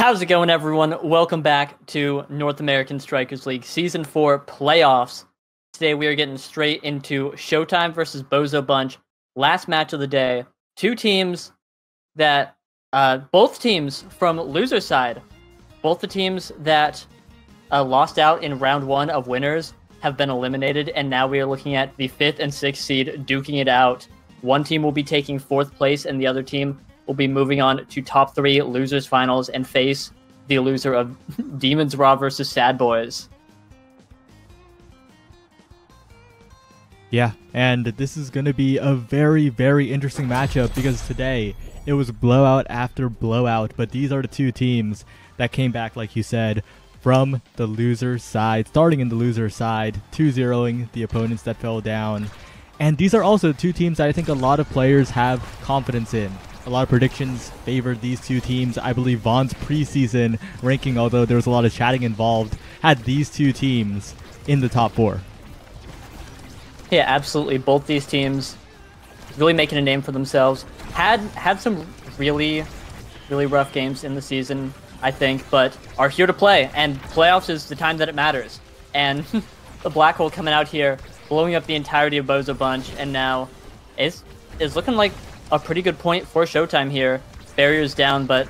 How's it going, everyone? Welcome back to North American Strikers League Season 4 Playoffs. Today we are getting straight into Showtime versus Bozo Bunch. Last match of the day. Two teams that, both teams from loser side, both the teams that lost out in round one of winners have been eliminated, and now we are looking at the 5th and 6th seed duking it out. One team will be taking 4th place, and the other team will be moving on to top 3 losers finals and face the loser of Demons Raw versus Sad Boys. Yeah, and this is going to be a very, very interesting matchup because today it was blowout after blowout, but these are the two teams that came back, like you said, from the loser side, starting in the loser side, 2-0ing the opponents that fell down. And these are also two teams that I think a lot of players have confidence in. A lot of predictions favored these two teams. I believe Vaughn's preseason ranking, although there was a lot of chatting involved, had these two teams in the top 4. Yeah, absolutely. Both these teams really making a name for themselves. Had some really, really rough games in the season, I think, but are here to play. And playoffs is the time that it matters. And the Black Hole coming out here, blowing up the entirety of Bozo Bunch, and now is looking like a pretty good point for Showtime here. Barriers down, but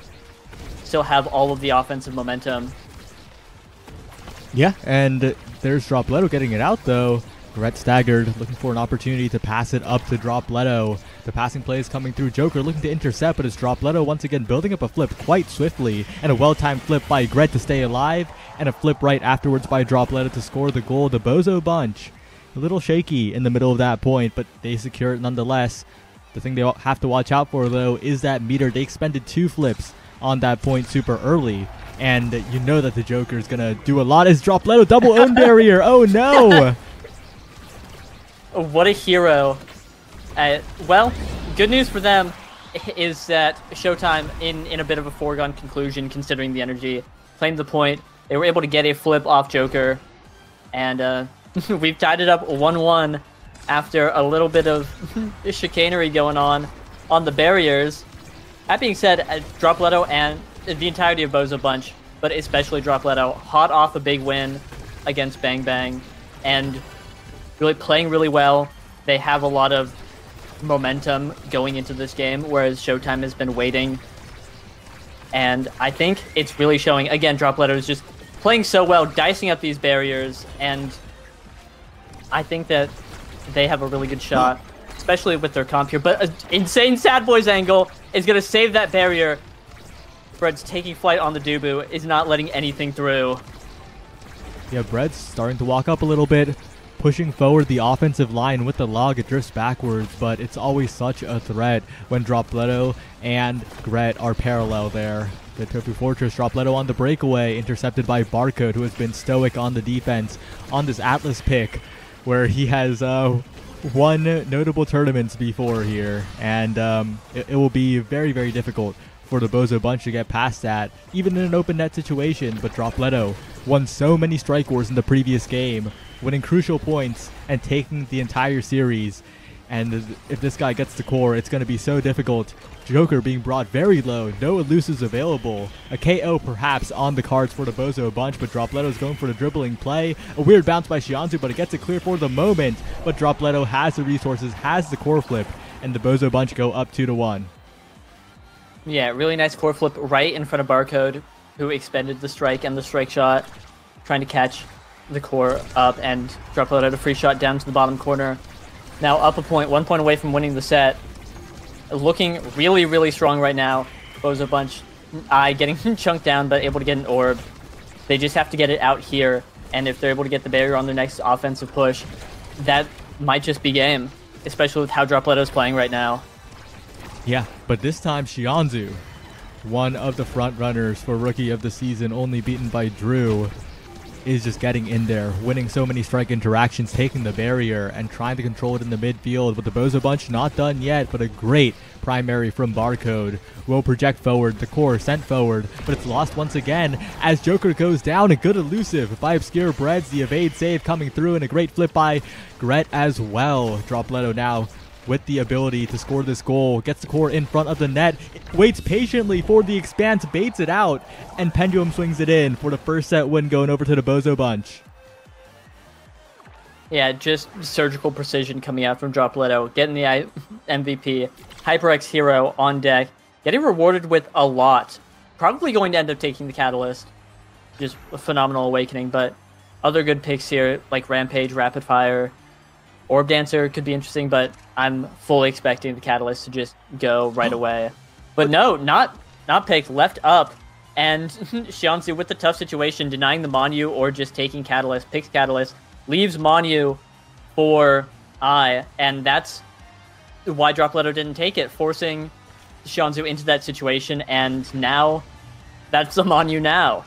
still have all of the offensive momentum. Yeah, and there's Dropletto getting it out, though. Gretz staggered, looking for an opportunity to pass it up to Dropletto. The passing play is coming through. Joker looking to intercept, but it's Dropletto once again building up a flip quite swiftly, and a well-timed flip by Gretz to stay alive, and a flip right afterwards by Dropletto to score the goal. The Bozo Bunch, a little shaky in the middle of that point, but they secure it nonetheless. The thing they have to watch out for, though, is that meter. They expended 2 flips on that point super early, and you know that the Joker is going to do a lot as Dropletto double own barrier. Oh, no! What a hero. Well, good news for them is that Showtime, in a bit of a foregone conclusion, considering the energy, claimed the point. They were able to get a flip off Joker, and we've tied it up 1-1. After a little bit of chicanery going on the barriers. That being said, Dropletto and the entirety of Bozo Bunch, but especially Dropletto, hot off a big win against Bang Bang, and really playing really well. They have a lot of momentum going into this game, whereas Showtime has been waiting. And I think it's really showing. Again, Dropletto is just playing so well, dicing up these barriers, and I think that they have a really good shot, especially with their comp here. But an insane Sad Boys angle is going to save that barrier. Bread's taking flight on the Dubu, is not letting anything through. Yeah, Bread's starting to walk up a little bit, pushing forward the offensive line with the log. It drifts backwards, but it's always such a threat when Dropletto and Gret are parallel there. The Tofu Fortress, Dropletto on the breakaway, intercepted by Barcode, who has been stoic on the defense on this Atlas pick, where he has won notable tournaments before here. And it will be very, very difficult for the Bozo Bunch to get past that, even in an open net situation. But Dropletto won so many strike wars in the previous game, winning crucial points and taking the entire series. And if this guy gets the core, it's going to be so difficult. Joker being brought very low, no elusives available. A KO perhaps on the cards for the Bozo Bunch, but Dropletto's going for the dribbling play. A weird bounce by Xianzu, but it gets it clear for the moment. But Dropletto has the resources, has the core flip, and the Bozo Bunch go up 2-1. Yeah, really nice core flip right in front of Barcode, who expended the strike and the strike shot, trying to catch the core up, and Dropletto had a free shot down to the bottom corner. Now up a point, 1 point away from winning the set. Looking really, really strong right now. Bozo Bunch, getting chunked down, but able to get an orb. They just have to get it out here, and if they're able to get the barrier on their next offensive push, that might just be game, especially with how Dropletto's playing right now. Yeah, but this time Xianzu, one of the front runners for Rookie of the Season, only beaten by Drew, is just getting in there, winning so many strike interactions, taking the barrier and trying to control it in the midfield. But the Bozo Bunch not done yet, but a great primary from Barcode will project forward. The core sent forward, but it's lost once again as Joker goes down. A good elusive by Obscurebreads, the evade save coming through, and a great flip by Gret as well. Dropletto now with the ability to score this goal. Gets the core in front of the net, waits patiently for the expanse, baits it out, and Pendulum swings it in for the first set win going over to the Bozo Bunch. Yeah, just surgical precision coming out from Dropletto, getting the MVP, HyperX Hero on deck, getting rewarded with a lot. Probably going to end up taking the Catalyst. Just a phenomenal awakening, but other good picks here, like Rampage, Rapid Fire, Orb Dancer could be interesting, but I'm fully expecting the Catalyst to just go right away. But no, not picked, left up, and Xianzu with the tough situation, denying the Monu or just taking Catalyst, picks Catalyst, leaves Monu for I, and that's why Dropletto didn't take it, forcing Xianzu into that situation, and now that's the Monu now.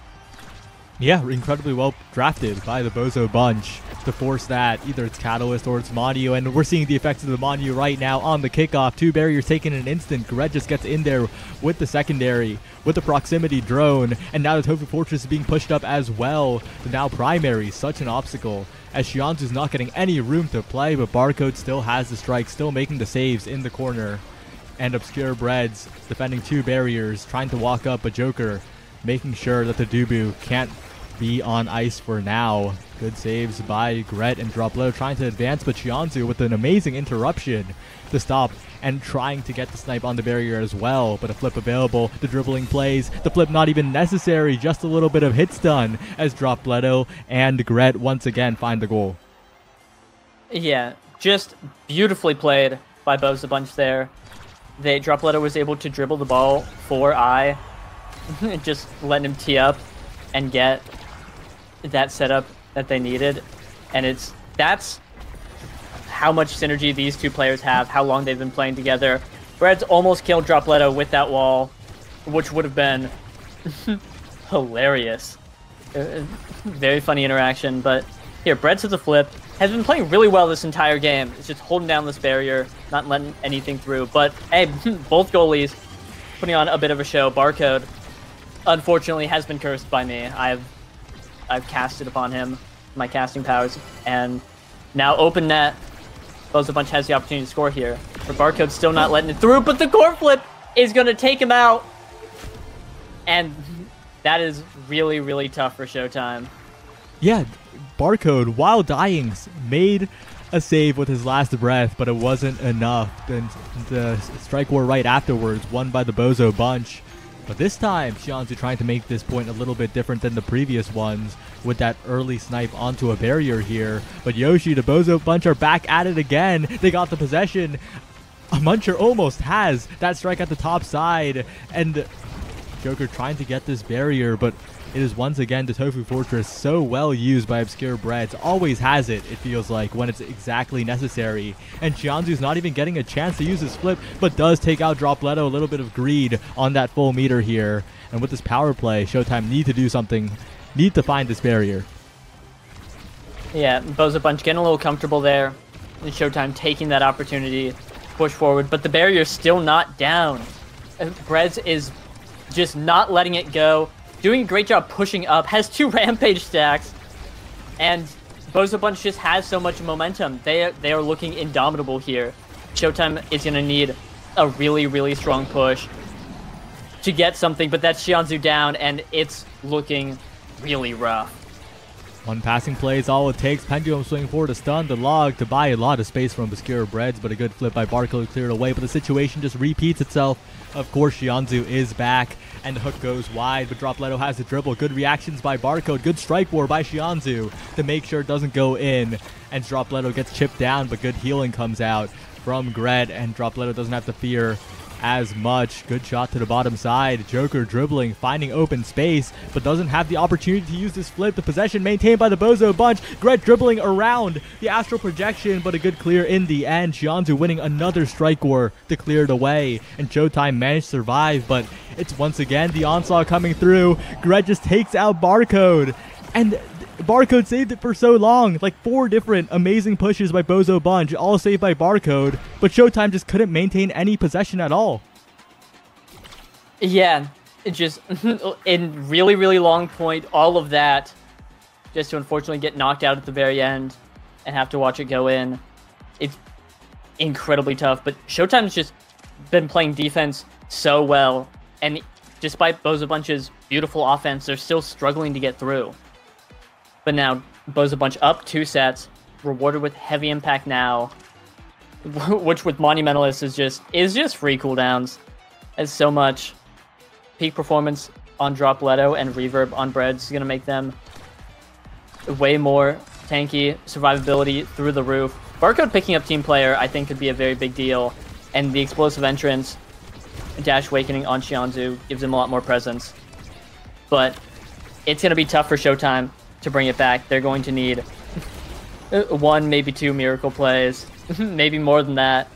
Yeah, incredibly well drafted by the Bozo Bunch to force that. Either it's Catalyst or it's Monu, and we're seeing the effects of the Monu right now on the kickoff. Two barriers taken in an instant. Gretz just gets in there with the secondary, with the proximity drone, and now the Tofu Fortress is being pushed up as well. The now primary, such an obstacle, as Xianzu's not getting any room to play, but Barcode still has the strike, still making the saves in the corner. And Obscurebreads defending two barriers, trying to walk up a Joker, making sure that the Dubu can't be on ice for now. Good saves by Gretz and Dropletto trying to advance, but Xianzu with an amazing interruption to stop and trying to get the snipe on the barrier as well. But a flip available, the dribbling plays, the flip not even necessary, just a little bit of hit stun as Dropletto and Gretz once again find the goal. Yeah, just beautifully played by Bozo Bunch there. Dropletto was able to dribble the ball for I. Just letting him tee up and get that setup that they needed. And that's how much synergy these two players have, how long they've been playing together. Gretz almost killed Dropletto with that wall, which would have been hilarious. Very funny interaction, but here, Gretz with the flip has been playing really well this entire game. It's just holding down this barrier, not letting anything through. But hey, both goalies putting on a bit of a show. Barcode, unfortunately, has been cursed by me. I've casted upon him my casting powers, and now open net. Bozo Bunch has the opportunity to score here, but Barcode's still not letting it through, but the core flip is going to take him out, and that is really, really tough for Showtime. Yeah, Barcode, while dying, made a save with his last breath, but it wasn't enough. Then the strike war right afterwards, won by the Bozo Bunch. But this time, Xianzu trying to make this point a little bit different than the previous ones with that early snipe onto a barrier here. But Yoshi, the Bozo Bunch are back at it again. They got the possession. Muncher almost has that strike at the top side. And Joker trying to get this barrier, but it is once again the Tofu Fortress, so well used by Obscurebreads. Always has it, it feels like, when it's exactly necessary. And Xianzu's not even getting a chance to use his flip, but does take out Dropletto. A little bit of greed on that full meter here. And with this power play, Showtime need to do something, need to find this barrier. Yeah, Bozo Bunch getting a little comfortable there. And Showtime taking that opportunity to push forward, but the barrier's still not down. Gretz is just not letting it go. Doing a great job pushing up, has two Rampage stacks, and Bozo Bunch just has so much momentum. They are looking indomitable here. Showtime is going to need a really, really strong push to get something, but that's Xianzu down, and it's looking really rough. One passing play is all it takes. Pendulum swing forward to stun the log to buy a lot of space from Obscurebreads, but a good flip by Barcode cleared away, but the situation just repeats itself. Of course, Xianzu is back, and the hook goes wide, but Dropletto has the dribble. Good reactions by Barcode, good strike war by Xianzu to make sure it doesn't go in, and Dropletto gets chipped down, but good healing comes out from Gretz, and Dropletto doesn't have to fear as much. Good shot to the bottom side. Joker dribbling, finding open space, but doesn't have the opportunity to use this flip. The possession maintained by the Bozo Bunch. Gretz dribbling around the astral projection, but a good clear in the end. Xianzu winning another strike war to clear it away, and Showtime managed to survive, but it's once again the onslaught coming through. Gretz just takes out Barcode, and Barcode saved it for so long. Like four different amazing pushes by Bozo Bunch, all saved by Barcode, but Showtime just couldn't maintain any possession at all. Yeah, it just in really, really long point, all of that just to unfortunately get knocked out at the very end and have to watch it go in. It's incredibly tough, but Showtime's just been playing defense so well, and despite Bozo Bunch's beautiful offense, they're still struggling to get through. But now, Bozo Bunch up 2 sets, rewarded with heavy impact now, which with Monumentalist is just free cooldowns. As so much. Peak Performance on Dropletto and Reverb on Breads is going to make them way more tanky. Survivability through the roof. Barcode picking up Team Player, I think, could be a very big deal. And the Explosive Entrance, Dash Awakening on Xianzu, gives them a lot more presence. But it's going to be tough for Showtime to bring it back. They're going to need 1, maybe 2 miracle plays, maybe more than that,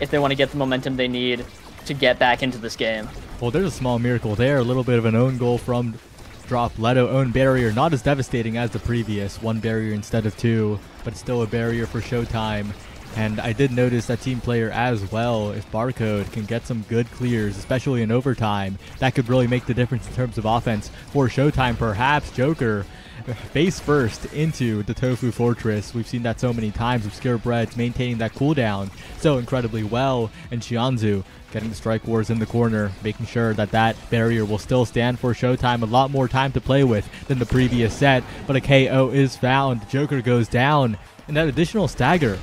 if they want to get the momentum they need to get back into this game. Well, there's a small miracle there. A little bit of an own goal from Dropletto. Own barrier, not as devastating as the previous. 1 barrier instead of 2, but still a barrier for Showtime. And I did notice that Team Player as well, if Barcode can get some good clears, especially in overtime, that could really make the difference in terms of offense for Showtime. Perhaps Joker face first into the Tofu Fortress. We've seen that so many times. Obscurebreads maintaining that cooldown so incredibly well, and Xianzu getting the Strike Wars in the corner, making sure that that barrier will still stand for Showtime. A lot more time to play with than the previous set, but a KO is found. Joker goes down, and that additional stagger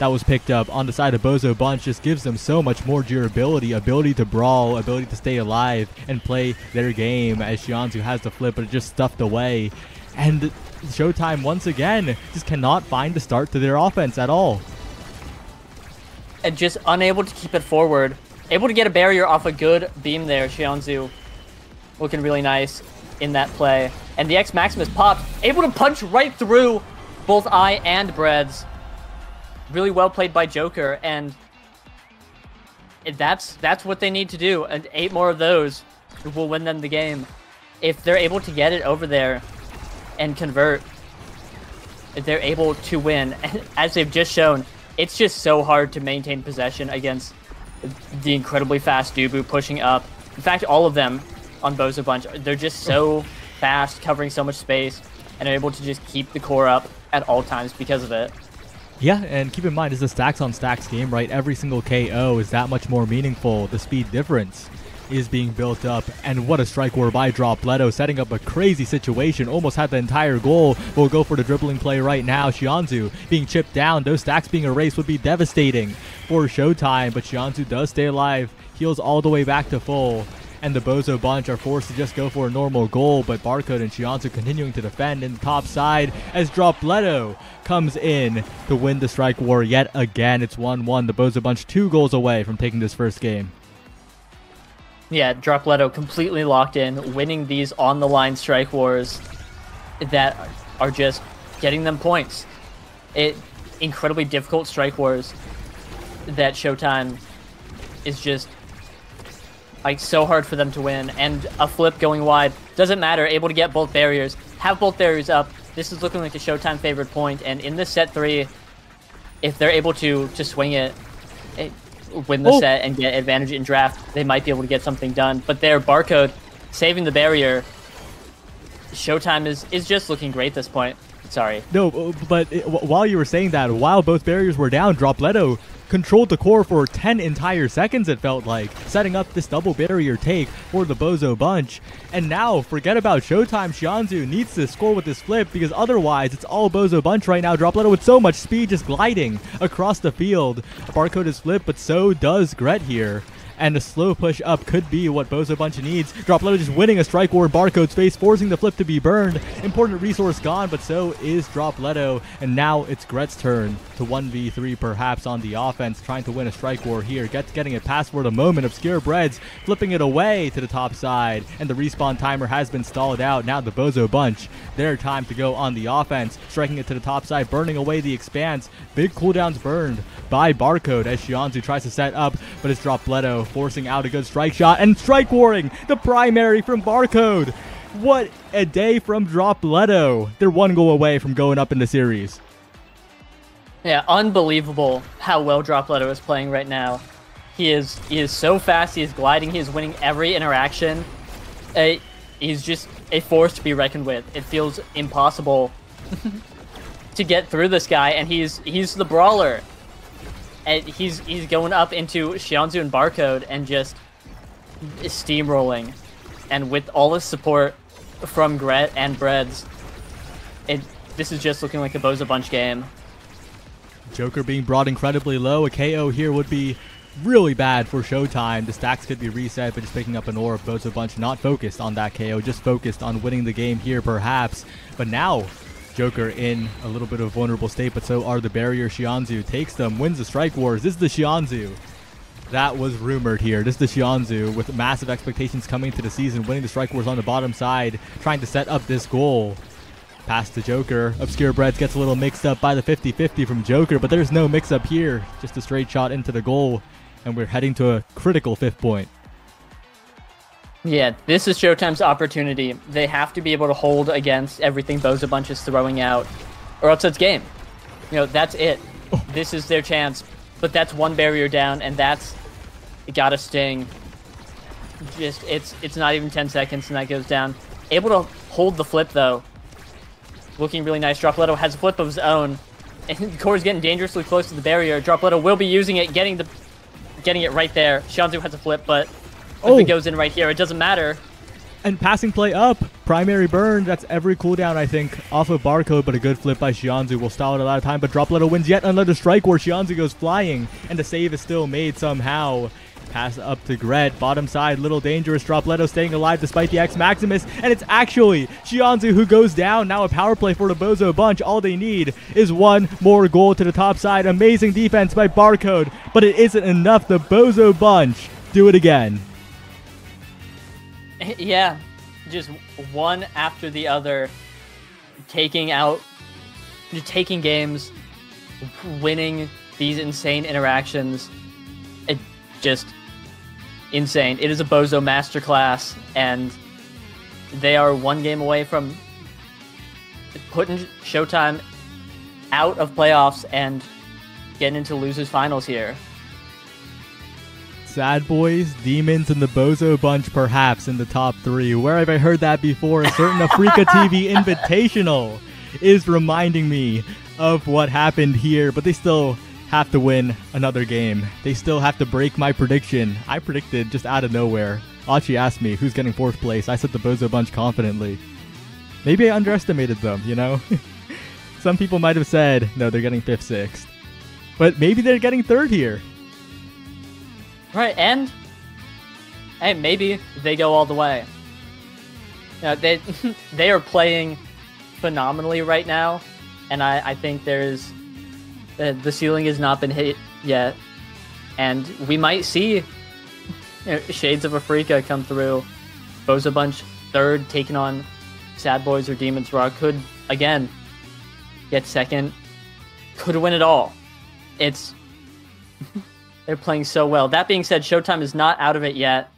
that was picked up on the side of Bozo Bunch just gives them so much more durability, ability to brawl, ability to stay alive and play their game, as Xianzu has the flip, but it just stuffed away. And Showtime, once again, just cannot find the start to their offense at all. And just unable to keep it forward. Able to get a barrier off a good beam there. Xianzu looking really nice in that play. And the X-Maximus popped. Able to punch right through both Eye and Breads. Really well played by Joker. And that's what they need to do. And 8 more of those will win them the game. If they're able to get it over there and convert, they're able to win. And as they've just shown, it's just so hard to maintain possession against the incredibly fast Dubu pushing up. In fact, all of them on Bozo Bunch, they're just so fast, covering so much space, and are able to just keep the core up at all times because of it. Yeah, and keep in mind, it's a stacks on stacks game, right? Every single KO is that much more meaningful. The speed difference is being built up, and what a strike war by Dropletto, setting up a crazy situation. Almost had the entire goal. We'll go for the dribbling play right now. Xianzu being chipped down. Those stacks being erased would be devastating for Showtime, but Xianzu does stay alive, heals all the way back to full, and the Bozo Bunch are forced to just go for a normal goal, but Barcode and Xianzu continuing to defend in the top side as Dropletto comes in to win the strike war yet again. It's 1-1. The Bozo Bunch 2 goals away from taking this first game. Yeah, Dropletto completely locked in, winning these on-the-line strike wars that are just getting them points. Incredibly difficult strike wars that Showtime is just, like, so hard for them to win. And a flip going wide, doesn't matter, able to get both barriers, have both barriers up. This is looking like a Showtime favorite point, and in this set 3, if they're able to swing it, win the set and get advantage in draft, they might be able to get something done. But there, Barcode saving the barrier. Showtime is just looking great at this point. Sorry. No, but while you were saying that, while both barriers were down, Dropletto controlled the core for 10 entire seconds, it felt like, setting up this double barrier take for the Bozo Bunch. And now, forget about Showtime. Xianzu needs to score with this flip, because otherwise it's all Bozo Bunch right now. Dropletto with so much speed just gliding across the field. Barcode is flipped, but so does Gretz here. And a slow push up could be what Bozo Bunch needs. Dropletto just winning a strike war in Barcode's face, forcing the flip to be burned. Important resource gone, but so is Dropletto. And now it's Gretz's turn to 1v3 perhaps on the offense, trying to win a strike war here. Gretz getting it past for the moment. Obscurebreads flipping it away to the top side. And the respawn timer has been stalled out. Now the Bozo Bunch, their time to go on the offense. Striking it to the top side, burning away the expanse. Big cooldowns burned by Barcode as Xianzu tries to set up, but it's Dropletto forcing out a good strike shot, and strike warring the primary from Barcode. What a day from Dropletto. They're 1 goal away from going up in the series. Yeah, unbelievable how well Dropletto is playing right now. He is so fast, he is gliding, he is winning every interaction. He's just a force to be reckoned with. It feels impossible to get through this guy, and he's the brawler. and he's going up into Xianzu and Barcode and just steamrolling, and with all the support from Gretz and Breads, this is just looking like a Bozo Bunch game. Joker being brought incredibly low. A KO here would be really bad for Showtime. The stacks could be reset, but just picking up an orb. Bozo Bunch not focused on that KO, just focused on winning the game here perhaps. But now Joker in a little bit of a vulnerable state, but so are the barrier. Xianzu takes them, wins the strike wars. This is the Xianzu that was rumored here. This is the Xianzu with massive expectations coming to the season, winning the strike wars on the bottom side, trying to set up this goal. Past the Joker. Obscurebreads gets a little mixed up by the 50-50 from Joker, but there's no mix up here. Just a straight shot into the goal, and we're heading to a critical fifth point. Yeah, this is Showtime's opportunity. They have to be able to hold against everything Bozo Bunch is throwing out, or else it's game. You know, that's it. Oh. This is their chance, but that's one barrier down, and that's gotta sting. Just, it's not even 10 seconds, and that goes down. Able to hold the flip, though. Looking really nice. Dropletto has a flip of his own. And Core's getting dangerously close to the barrier. Dropletto will be using it, getting it right there. Xianzu has a flip, but if it goes in right here, it doesn't matter. And passing play up. Primary burn. That's every cooldown, I think, off of Barcode, but a good flip by Xianzu will stall it a lot of time. But Dropletto wins yet another strike where Xianzu goes flying, and the save is still made somehow. Pass up to Gretz, bottom side, little dangerous. Dropletto staying alive despite the X Maximus, and it's actually Xianzu who goes down. Now a power play for the Bozo Bunch. All they need is one more goal to the top side. Amazing defense by Barcode, but it isn't enough. The Bozo Bunch do it again. Yeah, just one after the other, taking games, winning these insane interactions. Just insane. It is a Bozo masterclass, and they are one game away from putting Showtime out of playoffs and getting into losers finals here. Sad Boys, Demons, and the Bozo Bunch perhaps in the top three. Where have I heard that before? A certain Africa TV Invitational is reminding me of what happened here, but they still have to win another game. They still have to break my prediction. I predicted just out of nowhere. Achi asked me who's getting fourth place. I said the Bozo Bunch confidently. Maybe I underestimated them, you know? Some people might have said, no, they're getting fifth, sixth. But maybe they're getting third here. Right, and maybe they go all the way. You know, they are playing phenomenally right now, and I think there's the ceiling has not been hit yet, and we might see, you know, shades of Africa come through. Bozo Bunch third, taking on Sad Boys or Demons Raw. Could again get second, could win it all. It's they're playing so well. That being said, Showtime is not out of it yet.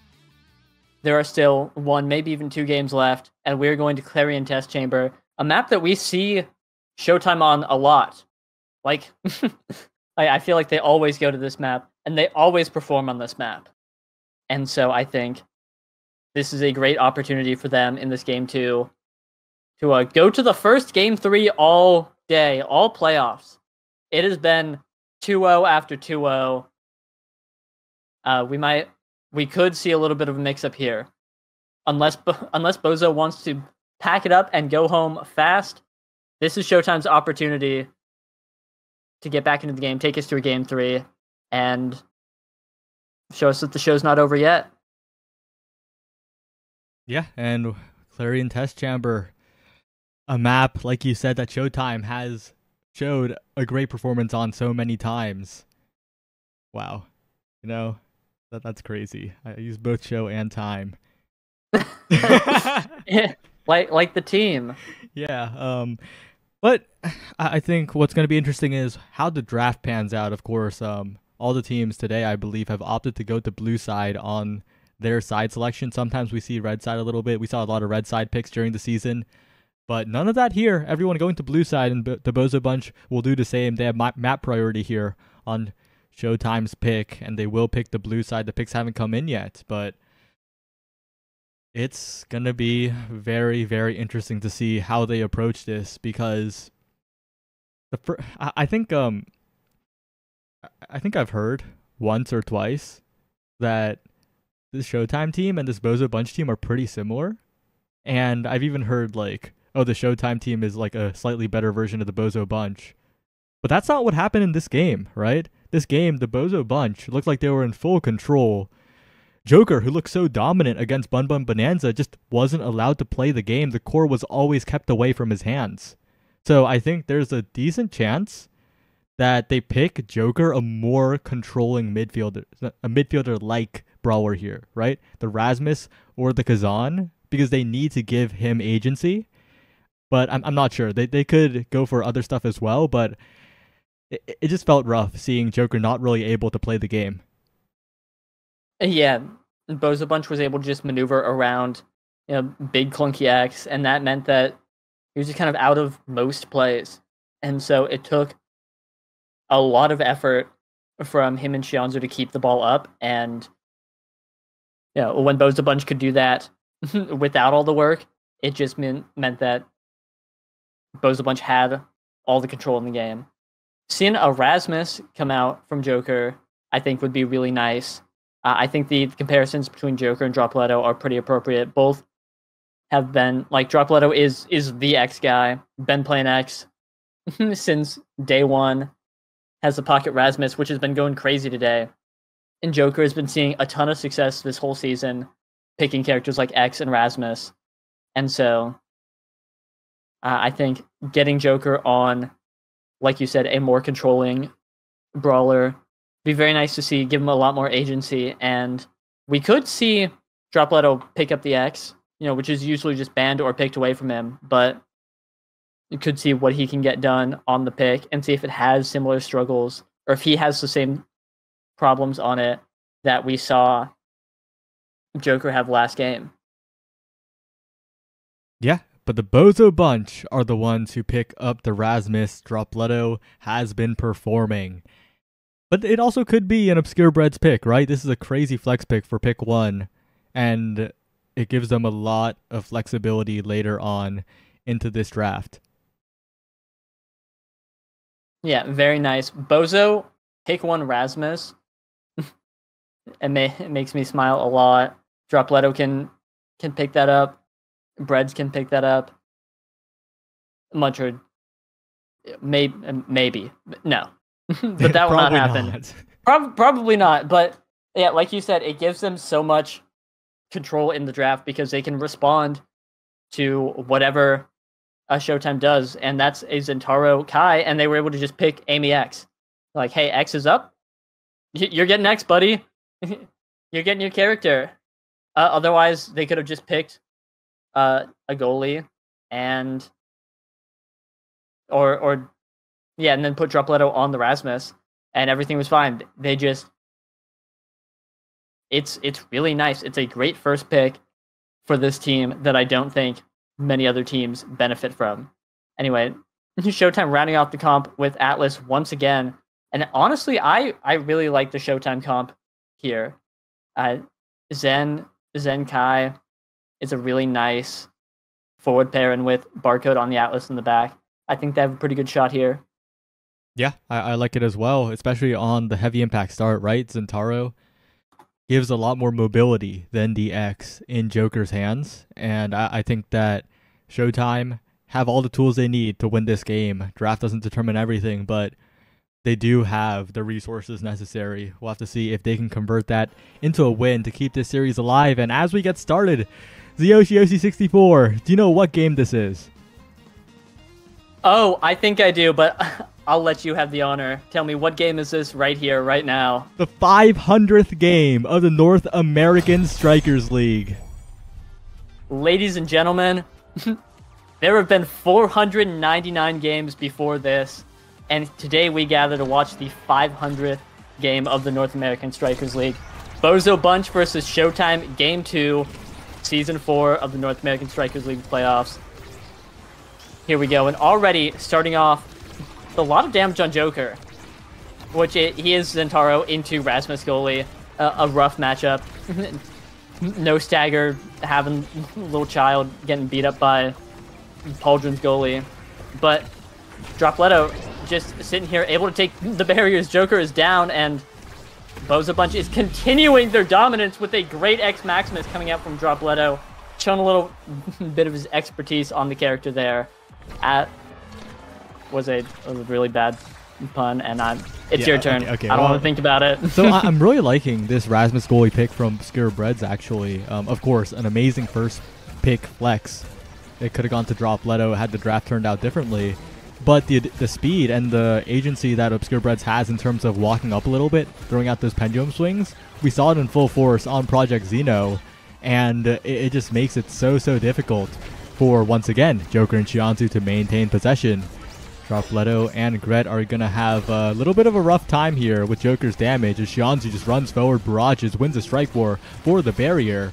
There are still one, maybe even two games left, and we're going to Clarion Test Chamber, a map that we see Showtime on a lot. Like, I feel like they always go to this map, and they always perform on this map. And so I think this is a great opportunity for them in this game to go to the first Game 3 all day, all playoffs. It has been 2-0 after 2-0. We could see a little bit of a mix-up here. Unless Bozo wants to pack it up and go home fast, this is Showtime's opportunity to get back into the game, take us to a Game 3, and show us that the show's not over yet. Yeah, and Clarion Test Chamber, a map, like you said, that Showtime has showed a great performance on so many times. Wow. You know, that's crazy. I use both show and time. like the team. Yeah, but I think what's going to be interesting is how the draft pans out. Of course, all the teams today, I believe, have opted to go to blue side on their side selection. Sometimes we see red side a little bit. We saw a lot of red side picks during the season, but none of that here. Everyone going to blue side, and the Bozo Bunch will do the same. They have map priority here on Showtime's pick, and they will pick the blue side. The picks haven't come in yet, but it's going to be very, very interesting to see how they approach this, because I think I think I've heard once or twice that this Showtime team and this Bozo Bunch team are pretty similar. And I've even heard like, oh, the Showtime team is like a slightly better version of the Bozo Bunch. But that's not what happened in this game, right? This game, the Bozo Bunch looked like they were in full control. Joker, who looked so dominant against Bun Bun Bonanza, just wasn't allowed to play the game. The core was always kept away from his hands. So I think there's a decent chance that they pick Joker, a more controlling midfielder, a midfielder-like brawler here, right? The Rasmus or the Kazan, because they need to give him agency. But I'm not sure. They could go for other stuff as well, but it just felt rough seeing Joker not really able to play the game. Yeah, Bozo Bunch was able to just maneuver around, you know, big clunky acts, and that meant that he was just kind of out of most plays. And so it took a lot of effort from him and Xianzu to keep the ball up, and you know, when Bozo Bunch could do that without all the work, it just meant that Bozo Bunch had all the control in the game. Seeing Erasmus come out from Joker, I think, would be really nice. I think the comparisons between Joker and Dropletto are pretty appropriate. Both have been, like, Dropletto is the X guy, been playing X since day one, has the pocket Rasmus, which has been going crazy today. And Joker has been seeing a ton of success this whole season, picking characters like X and Rasmus. And so I think getting Joker on, like you said, a more controlling brawler, be very nice to see, give him a lot more agency, and we could see Dropletto pick up the X, you know, which is usually just banned or picked away from him, but you could see what he can get done on the pick and see if it has similar struggles, or if he has the same problems on it that we saw Joker have last game. Yeah, but the Bozo Bunch are the ones who pick up the Rasmus. Dropletto has been performing. But it also could be an Obscurebreads pick, right? This is a crazy flex pick for pick one, and it gives them a lot of flexibility later on into this draft. Yeah, very nice. Bozo, pick one Rasmus. It makes me smile a lot. Dropletto can pick that up. Breads can pick that up. Muncher, maybe. No. But that will not happen. Probably not. But yeah, like you said, it gives them so much control in the draft because they can respond to whatever Showtime does. And that's a Zentaro Kai, and they were able to just pick Amy X. Like, hey, X is up. You're getting X, buddy. You're getting your character. Otherwise, they could have just picked a goalie and... Or yeah, and then put Dropletto on the Rasmus, and everything was fine. They just... It's really nice. It's a great first pick for this team that I don't think many other teams benefit from. Anyway, Showtime rounding off the comp with Atlas once again. And honestly, I really like the Showtime comp here. Zen Kai is a really nice forward pair, and with Barcode on the Atlas in the back, I think they have a pretty good shot here. Yeah, I like it as well, especially on the heavy impact start, right? Zentaro gives a lot more mobility than the X in Joker's hands, and I think that Showtime have all the tools they need to win this game. Draft doesn't determine everything, but they do have the resources necessary. We'll have to see if they can convert that into a win to keep this series alive. And as we get started, ZyoshiYoshi64, do you know what game this is? Oh, I think I do, but... I'll let you have the honor. Tell me, what game is this right here, right now? The 500th game of the North American Strikers League. Ladies and gentlemen, there have been 499 games before this, and today we gather to watch the 500th game of the North American Strikers League. Bozo Bunch versus Showtime, Game 2, Season 4 of the North American Strikers League playoffs. Here we go, and already starting off, a lot of damage on Joker, which he is Zentaro into Rasmus goalie. A rough matchup. No Stagger, having a little child, getting beat up by Pauldron's goalie. But Dropletto just sitting here, able to take the barriers. Joker is down, and Bozo Bunch is continuing their dominance with a great X Maximus coming out from Dropletto. Showing a little bit of his expertise on the character there. That was a really bad pun, and it's your turn. Okay, I don't want to think about it. So I'm really liking this Rasmus goalie pick from Obscurebreads, actually. Of course, an amazing first pick flex. It could have gone to Dropletto had the draft turned out differently. But the speed and the agency that Obscurebreads has in terms of walking up a little bit, throwing out those pendulum swings, we saw it in full force on Project Xeno, and it just makes it so difficult for, once again, Joker and Xianzu to maintain possession. Dropletto and Gretz are going to have a little bit of a rough time here with Joker's damage as Xianzu just runs forward, barrages, wins a strike war for the barrier.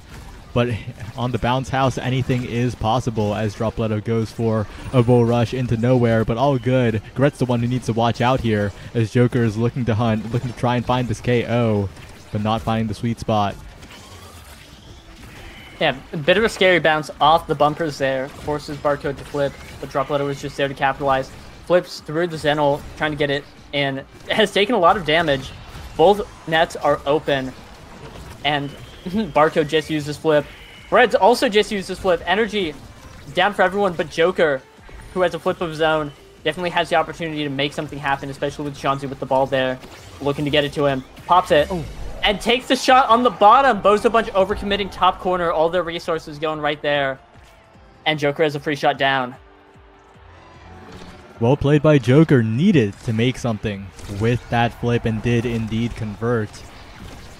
But on the bounce house, anything is possible as Dropletto goes for a bull rush into nowhere, but all good. Gretz the one who needs to watch out here as Joker is looking to hunt, looking to try and find this KO, but not finding the sweet spot. Yeah, a bit of a scary bounce off the bumpers there, forces Barcode to flip, but Dropletto was just there to capitalize. Flips through the Zenol, trying to get it in, has taken a lot of damage. Both nets are open, and Barcode just used his flip. Reds also just used his flip. Energy down for everyone but Joker, who has a flip of his own. Definitely has the opportunity to make something happen, especially with Xianzu with the ball there. Looking to get it to him. Pops it. Ooh. And takes the shot on the bottom. Bozo Bunch overcommitting top corner. All their resources going right there. And Joker has a free shot down. Well played by Joker. Needed to make something with that flip and did indeed convert.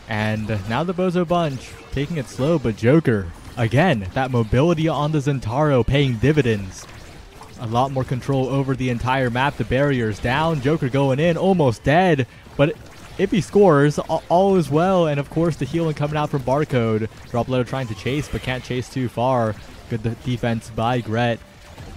And now the Bozo Bunch taking it slow, but Joker, again, that mobility on the Zentaro paying dividends. A lot more control over the entire map. The barrier's down. Joker going in, almost dead. But if he scores, all is well. And of course, the healing coming out from Barcode. Dropletto trying to chase, but can't chase too far. Good defense by Gretz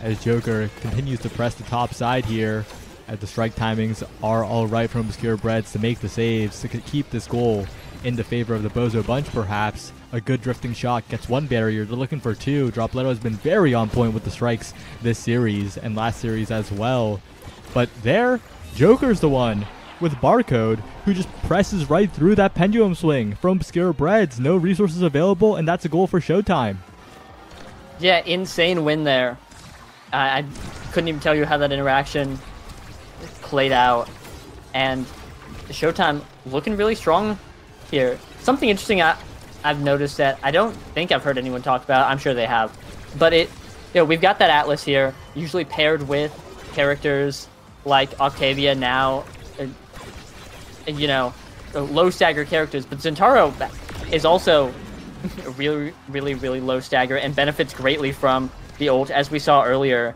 as Joker continues to press the top side here. As the strike timings are all right from Obscurebreads to make the saves, to keep this goal in the favor of the Bozo Bunch, perhaps. A good drifting shot gets one barrier. They're looking for two. Dropletto has been very on point with the strikes this series and last series as well. But there, Joker's the one with Barcode, who just presses right through that pendulum swing from Obscurebreads. No resources available, and that's a goal for Showtime. Yeah, insane win there. I couldn't even tell you how that interaction played out. And Showtime looking really strong here. Something interesting I've noticed that I don't think I've heard anyone talk about. I'm sure they have. But we've got that Atlas here, usually paired with characters like Octavia now, low stagger characters. But Zentaro is also really, really, really low stagger and benefits greatly from the ult, as we saw earlier,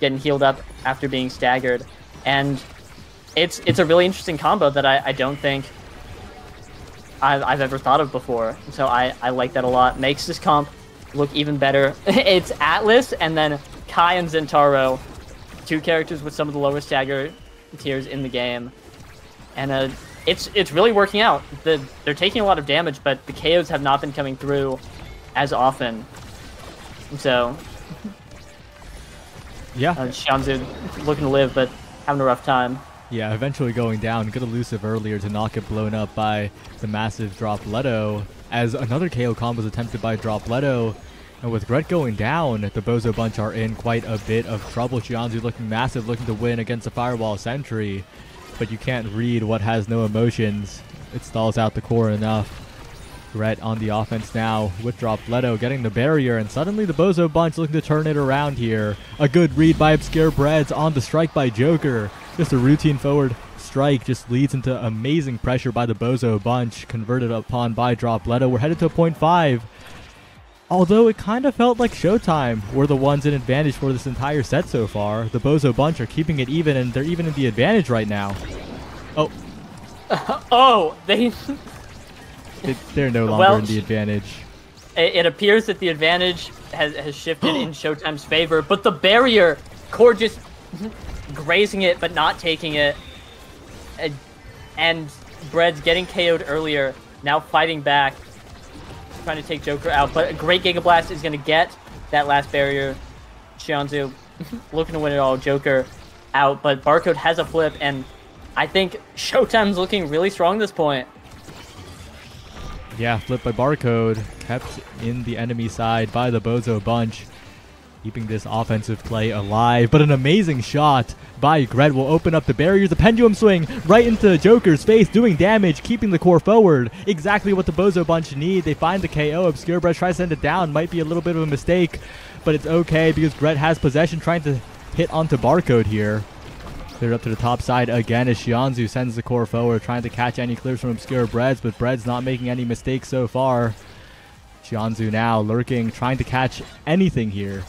getting healed up after being staggered. And it's a really interesting combo that I don't think I've ever thought of before, so I like that a lot. Makes this comp look even better. It's Atlas and then Kai and Zentaro, two characters with some of the lowest stagger tiers in the game, and it's really working out. They're taking a lot of damage, but the KOs have not been coming through as often. So yeah, Xianzu looking to live, but having a rough time. Yeah, eventually going down. Good elusive earlier to not get blown up by the massive Dropletto, as another KO combo is attempted by Dropletto. And with Gretz going down, the Bozo Bunch are in quite a bit of trouble. Xianzu looking massive, looking to win against the Firewall Sentry. But you can't read what has no emotions. It stalls out the core enough. Gretz on the offense now with Dropletto getting the barrier, and suddenly the Bozo Bunch looking to turn it around here. A good read by Obscurebreads on the strike by Joker. Just a routine forward strike just leads into amazing pressure by the Bozo Bunch, converted upon by Dropletto. We're headed to 0.5. Although it kind of felt like Showtime were the ones in advantage for this entire set so far. The Bozo Bunch are keeping it even, and they're even in the advantage right now. Oh. They're no longer in the advantage. It appears that the advantage has shifted in Showtime's favor, but the barrier, Core just grazing it but not taking it. And Breads getting KO'd earlier, now fighting back, trying to take Joker out, but a great Giga Blast is going to get that last barrier. Xianzu looking to win it all. Joker out, but Barcode has a flip, and I think Showtime's looking really strong at this point. Yeah, flip by Barcode, kept in the enemy side by the Bozo Bunch, keeping this offensive play alive. But an amazing shot by Gretz will open up the barriers. The pendulum swing right into Joker's face, doing damage, keeping the core forward. Exactly what the Bozo Bunch need. They find the KO. Obscurebreads tries to send it down. Might be a little bit of a mistake, but it's okay because Gretz has possession, trying to hit onto Barcode here. Cleared up to the top side again as Xianzu sends the core forward, trying to catch any clears from Obscurebreads, but Breads not making any mistakes so far. Xianzu now lurking, trying to catch anything here,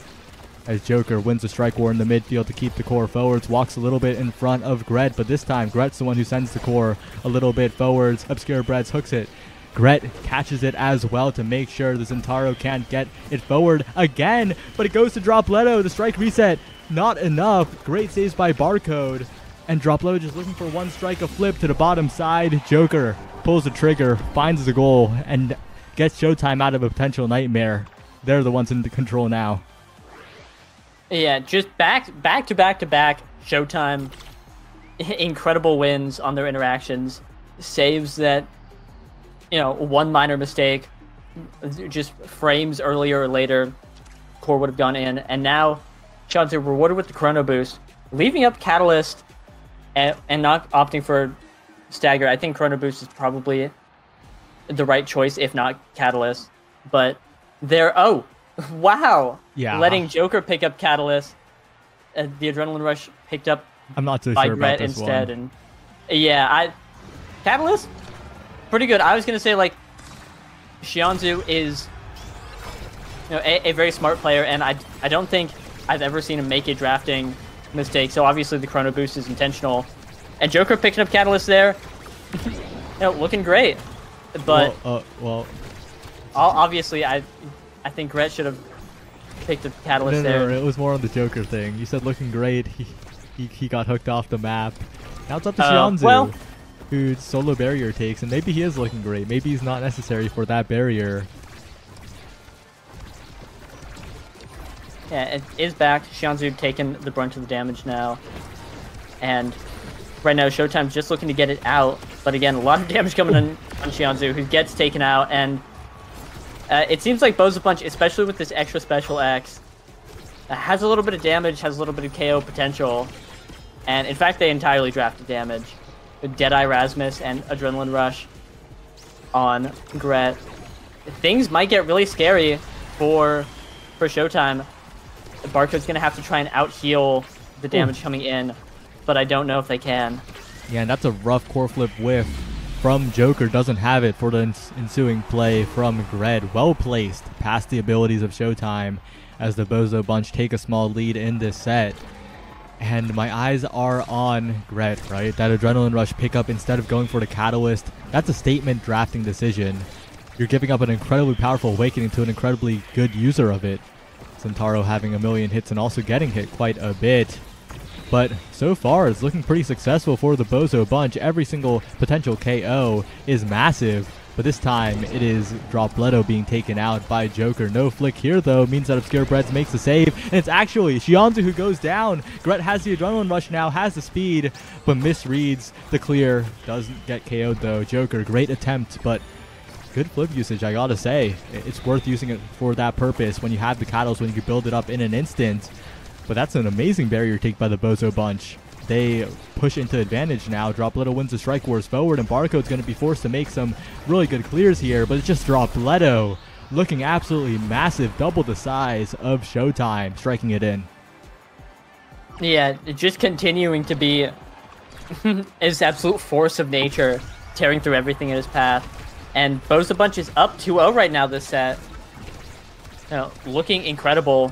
as Joker wins the strike war in the midfield to keep the core forwards, walks a little bit in front of Gretz, but this time Gretz's the one who sends the core a little bit forwards. Obscurebreads hooks it. Gretz catches it as well to make sure the Zentaro can't get it forward again, but it goes to Dropletto. The strike reset, not enough. Great saves by Barcode, and Dropletto just looking for one strike, a flip to the bottom side. Joker pulls the trigger, finds the goal, and gets Showtime out of a potential nightmare. They're the ones in the control now. Yeah, just back to back Showtime. Incredible wins on their interactions. Saves that, you know, one minor mistake, just frames earlier or later, core would have gone in. And now, Xianzu rewarded with the Chrono Boost, leaving up Catalyst and not opting for Stagger. I think Chrono Boost is probably the right choice, if not Catalyst. But they're... Oh! Wow! Yeah. Letting Joker pick up Catalyst. The Adrenaline Rush picked up. I'm not too sure about this instead. One. And yeah, Catalyst, pretty good. I was gonna say, like, Xianzu is, you know, a very smart player, and I don't think I've ever seen him make a drafting mistake. So obviously the Chrono Boost is intentional, and Joker picking up Catalyst there, you know, looking great. But well, obviously I think Gretz should have picked up Catalyst there. No, it was more on the Joker thing. You said looking great. He got hooked off the map. Now it's up to Xianzu, well, who solo barrier takes, and maybe he is looking great. Maybe he's not necessary for that barrier. Yeah, it is back. Xianzu taking the brunt of the damage now. And right now, Showtime's just looking to get it out. But again, a lot of damage coming in on Xianzu, who gets taken out. And it seems like Bozo Bunch, especially with this extra special X, has a little bit of damage, has a little bit of KO potential, and in fact they entirely drafted damage. Deadeye, Rasmus, and Adrenaline Rush on Gretz. Things might get really scary for Showtime. Barcode's gonna have to try and out-heal the damage coming in, but I don't know if they can. Yeah, and that's a rough core flip whiff from Joker. Doesn't have it for the ensuing play from Gretz. Well placed past the abilities of Showtime as the Bozo Bunch take a small lead in this set. And my eyes are on Gretz, right? That Adrenaline Rush pickup instead of going for the Catalyst, that's a statement drafting decision. You're giving up an incredibly powerful Awakening to an incredibly good user of it. Zentaro having a million hits and also getting hit quite a bit. But so far, it's looking pretty successful for the Bozo Bunch. Every single potential KO is massive, but this time it is Dropletto being taken out by Joker. No flick here, though, means that Obscurebreads makes the save, and it's actually Xianzu who goes down. Gretz has the Adrenaline Rush now, has the speed, but misreads the clear. Doesn't get KO'd, though. Joker, great attempt, but good flip usage, I gotta say. It's worth using it for that purpose when you have the Catalyst, when you can build it up in an instant. But that's an amazing barrier take by the Bozo Bunch. They push into advantage now. Dropletto wins the strike wars forward, and Barcode's going to be forced to make some really good clears here, but it's just Dropletto looking absolutely massive, double the size of Showtime, striking it in. Yeah, just continuing to be his absolute force of nature, tearing through everything in his path. And Bozo Bunch is up 2-0 right now this set. You know, looking incredible,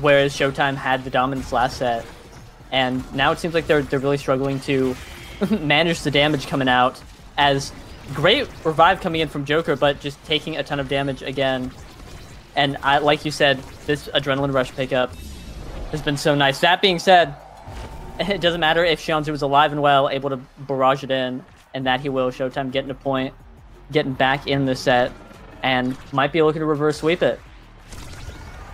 whereas Showtime had the dominance last set. And now it seems like they're really struggling to manage the damage coming out, as great revive coming in from Joker, but just taking a ton of damage again. And like you said, this Adrenaline Rush pickup has been so nice. That being said, it doesn't matter if Xianzu was alive and well, able to barrage it in, and that he will. Showtime getting a point, getting back in the set, and might be looking to reverse sweep it.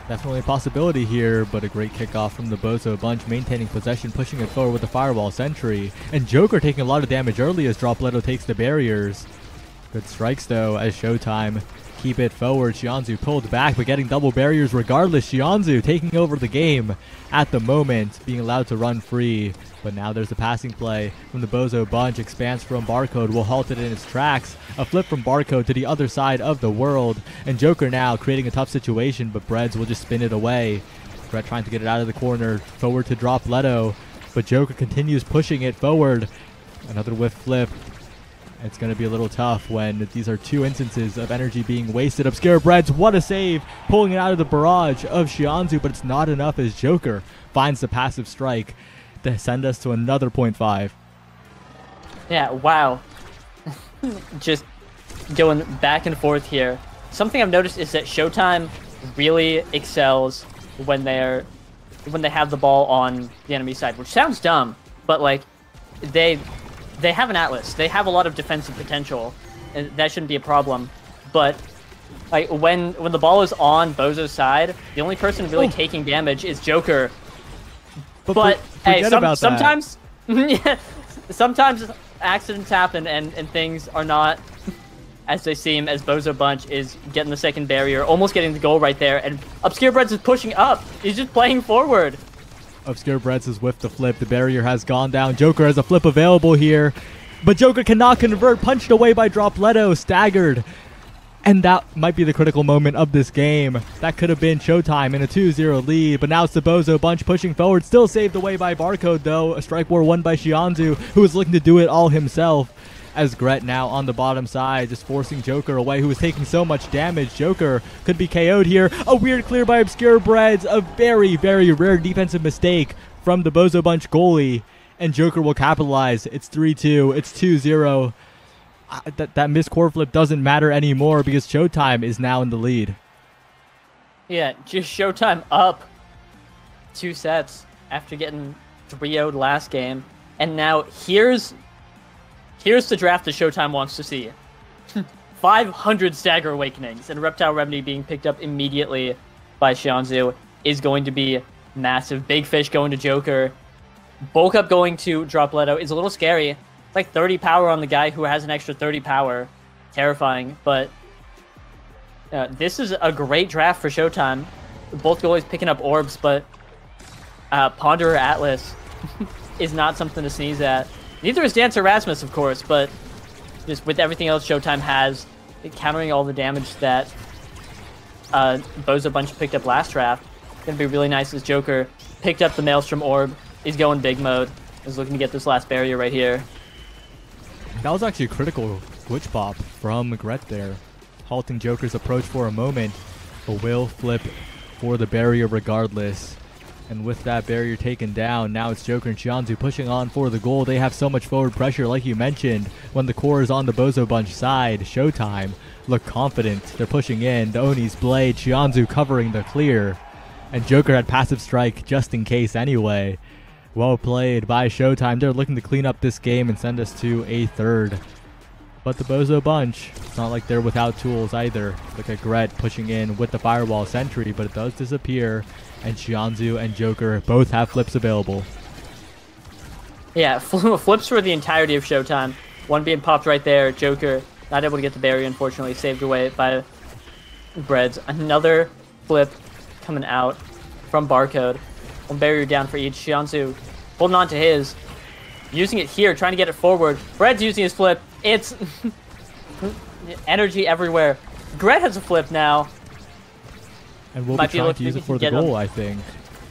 Definitely a possibility here, but a great kickoff from the Bozo Bunch, maintaining possession, pushing it forward with the Firewall Sentry. And Joker taking a lot of damage early as Dropletto takes the barriers. Good strikes though, as Showtime keep it forward. Xianzu pulled back, but getting double barriers regardless. Xianzu taking over the game at the moment, being allowed to run free. But now there's a passing play from the Bozo Bunch. Expands from Barcode, will halt it in its tracks. A flip from Barcode to the other side of the world. And Joker now creating a tough situation, but Breads will just spin it away. Gretz trying to get it out of the corner, forward to Dropletto. But Joker continues pushing it forward. Another whiff flip. It's going to be a little tough when these are two instances of energy being wasted. Obscurebreads, what a save! Pulling it out of the barrage of Xianzu, but it's not enough as Joker finds the passive strike to send us to another 0.5. Yeah, wow. Just going back and forth here. Something I've noticed is that Showtime really excels when they have the ball on the enemy side, which sounds dumb, but like they have an Atlas. They have a lot of defensive potential, and that shouldn't be a problem. But like when the ball is on Bozo's side, the only person really taking damage is Joker. But hey, sometimes yeah, sometimes accidents happen, and things are not as they seem, as Bozo Bunch is getting the second barrier, almost getting the goal right there, and Obscurebreads is pushing up. He's just playing forward. Obscurebreads is with the flip. The barrier has gone down. Joker has a flip available here, but Joker cannot convert. Punched away by Dropletto. Staggered. And that might be the critical moment of this game. That could have been Showtime in a 2-0 lead, but now it's the Bozo Bunch pushing forward. Still saved away by Barcode, though. A strike war won by Xianzu, who is looking to do it all himself. As Gretz now on the bottom side, just forcing Joker away, who was taking so much damage. Joker could be KO'd here. A weird clear by Obscurebreads. A very, very rare defensive mistake from the Bozo Bunch goalie. And Joker will capitalize. It's 3-2. It's 2-0. That missed core flip doesn't matter anymore because Showtime is now in the lead. Yeah, just Showtime up 2 sets after getting 3-0'd last game. And now here's the draft that Showtime wants to see. 500 Stagger Awakenings, and Reptile Remedy being picked up immediately by Xianzu is going to be massive. Big Fish going to Joker. Bulk Up going to Dropletto is a little scary. It's like 30 power on the guy who has an extra 30 power. Terrifying, but this is a great draft for Showtime. Both goalies picking up orbs, but Ponderer Atlas is not something to sneeze at. Neither is Dancer Rasmus, of course, but just with everything else Showtime has, countering all the damage that Bozo Bunch picked up last draft, it's going to be really nice as Joker picked up the Maelstrom Orb. He's going big mode. He's looking to get this last barrier right here. That was actually a critical glitch pop from Gretz there, halting Joker's approach for a moment, but will flip for the barrier regardless. And with that barrier taken down, now it's Joker and Xianzu pushing on for the goal. They have so much forward pressure, like you mentioned, when the core is on the Bozo Bunch side. Showtime look confident. They're pushing in. The Oni's Blade, Xianzu covering the clear. And Joker had passive strike just in case anyway. Well played by Showtime. They're looking to clean up this game and send us to a third. But the Bozo Bunch, it's not like they're without tools either. Look at Gretz pushing in with the Firewall Sentry, but it does disappear. And Xianzu and Joker both have flips available. Yeah, flips for the entirety of Showtime. One being popped right there. Joker not able to get the barrier, unfortunately. Saved away by Breads. Another flip coming out from Barcode. One barrier down for each. Xianzu holding on to his. Using it here, trying to get it forward. Breads using his flip. It's energy everywhere. Gretz has a flip now. And we'll be trying to use it for the goal, I think.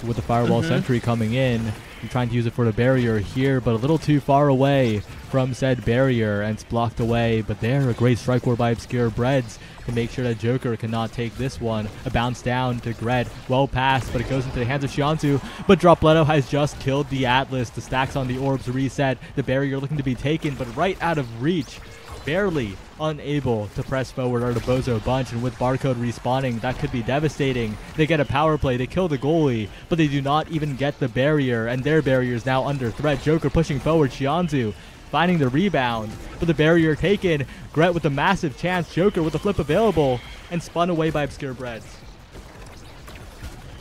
With the Firewall Sentry coming in, you're trying to use it for the barrier here, but a little too far away from said barrier, and it's blocked away. But there, a great strike war by Obscurebreads to make sure that Joker cannot take this one. A bounce down to Gretz, well passed, but it goes into the hands of Xianzu. But Dropletto has just killed the Atlas. The stacks on the orbs reset. The barrier looking to be taken, but right out of reach. Barely unable to press forward are the Bozo Bunch, and with Barcode respawning, that could be devastating. They get a power play, they kill the goalie, but they do not even get the barrier, and their barrier is now under threat. Joker pushing forward, Xianzu finding the rebound, but the barrier taken. Gretz with a massive chance, Joker with a flip available, and spun away by Obscurebreads.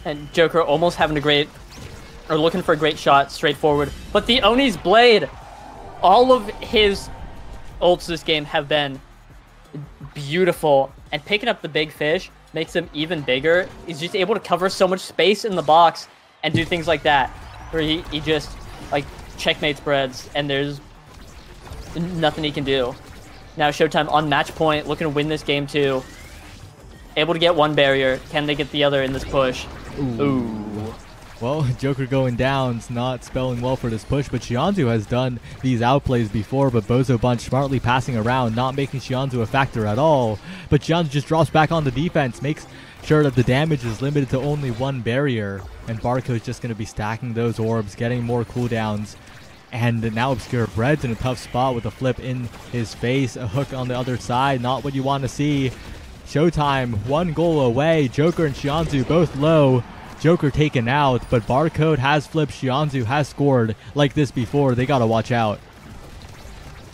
and Joker almost having a great, or looking for a great shot straight forward. But the Oni's Blade, all of his ults this game have been beautiful, and picking up the big fish makes him even bigger. He's just able to cover so much space in the box and do things like that, where he just like checkmates Breads and there's nothing he can do. Now Showtime on match point, looking to win this game too. Able to get one barrier. Can they get the other in this push? Ooh. Ooh. Well, Joker going down's not spelling well for this push, but Xianzu has done these outplays before, but Bozo Bunch smartly passing around, not making Xianzu a factor at all. But Xianzu just drops back on the defense, makes sure that the damage is limited to only one barrier, and Barcode's just going to be stacking those orbs, getting more cooldowns. And now Obscurebreads in a tough spot with a flip in his face, a hook on the other side, not what you want to see. Showtime, one goal away. Joker and Xianzu both low. Joker taken out, but Barcode has flipped. Xianzu has scored like this before. They gotta watch out.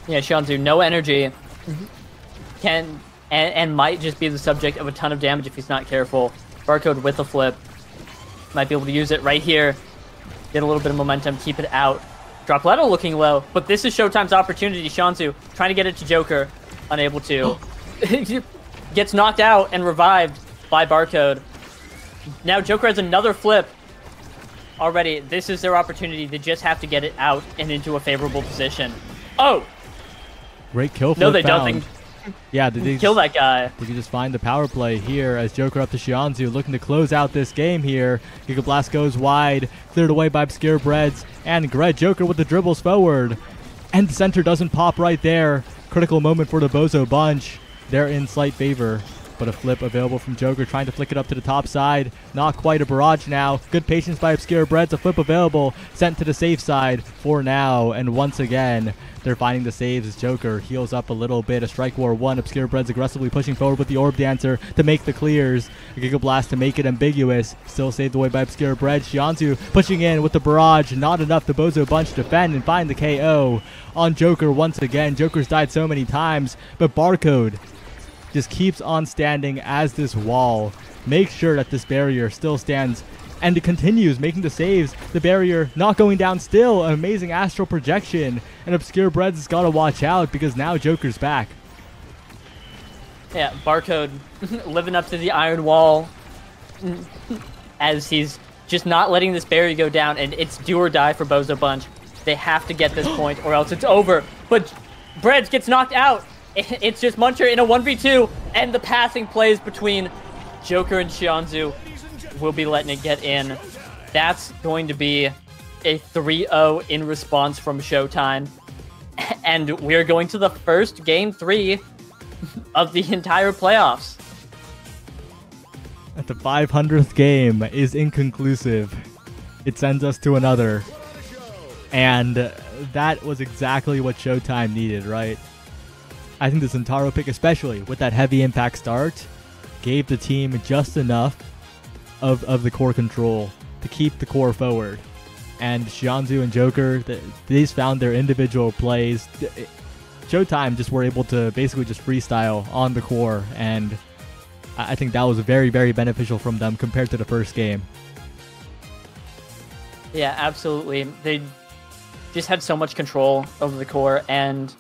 Yeah, Xianzu, no energy. Can and might just be the subject of a ton of damage if he's not careful. Barcode with a flip. Might be able to use it right here. Get a little bit of momentum, keep it out. Dropletto looking low, but this is Showtime's opportunity. Xianzu trying to get it to Joker. Unable to. Gets knocked out and revived by Barcode. Now Joker has another flip already. This is their opportunity. They just have to get it out and into a favorable position. Oh! Great kill flip. No, they found. Don't think... Yeah, they kill that guy. They can just find the power play here as Joker up to Xianzu, looking to close out this game here. Giga Blast goes wide, cleared away by Obscurebreads, and Gret. Joker with the dribbles forward. And the center doesn't pop right there. Critical moment for the Bozo Bunch. They're in slight favor. But a flip available from Joker, trying to flick it up to the top side. Not quite a barrage now. Good patience by Obscurebreads. A flip available, sent to the safe side for now. And once again, they're finding the saves as Joker heals up a little bit. A Strike War 1. Obscurebreads aggressively pushing forward with the Orb Dancer to make the clears. A Giga Blast to make it ambiguous. Still saved away by Obscurebreads. Xianzu pushing in with the barrage. Not enough. The Bozo Bunch defend and find the KO on Joker once again. Joker's died so many times, but Barcode just keeps on standing as this wall. Make sure that this barrier still stands, and it continues making the saves. The barrier not going down still. An amazing astral projection, and Obscurebreads has got to watch out because now Joker's back. Yeah, Barcode living up to the iron wall as he's just not letting this barrier go down, and it's do or die for Bozo Bunch. They have to get this point or else it's over. But Breads gets knocked out. It's just Muncher in a 1v2, and the passing plays between Joker and Xianzu will be letting it get in. That's going to be a 3-0 in response from Showtime. And we're going to the first Game 3 of the entire playoffs. At the 500th game is inconclusive. It sends us to another. And that was exactly what Showtime needed, right? I think the Zentaro pick, especially with that heavy impact start, gave the team just enough of the core control to keep the core forward. And Xianzu and Joker, these found their individual plays. Showtime just were able to basically just freestyle on the core, and I think that was very, very beneficial from them compared to the first game. Yeah, absolutely. They just had so much control over the core, and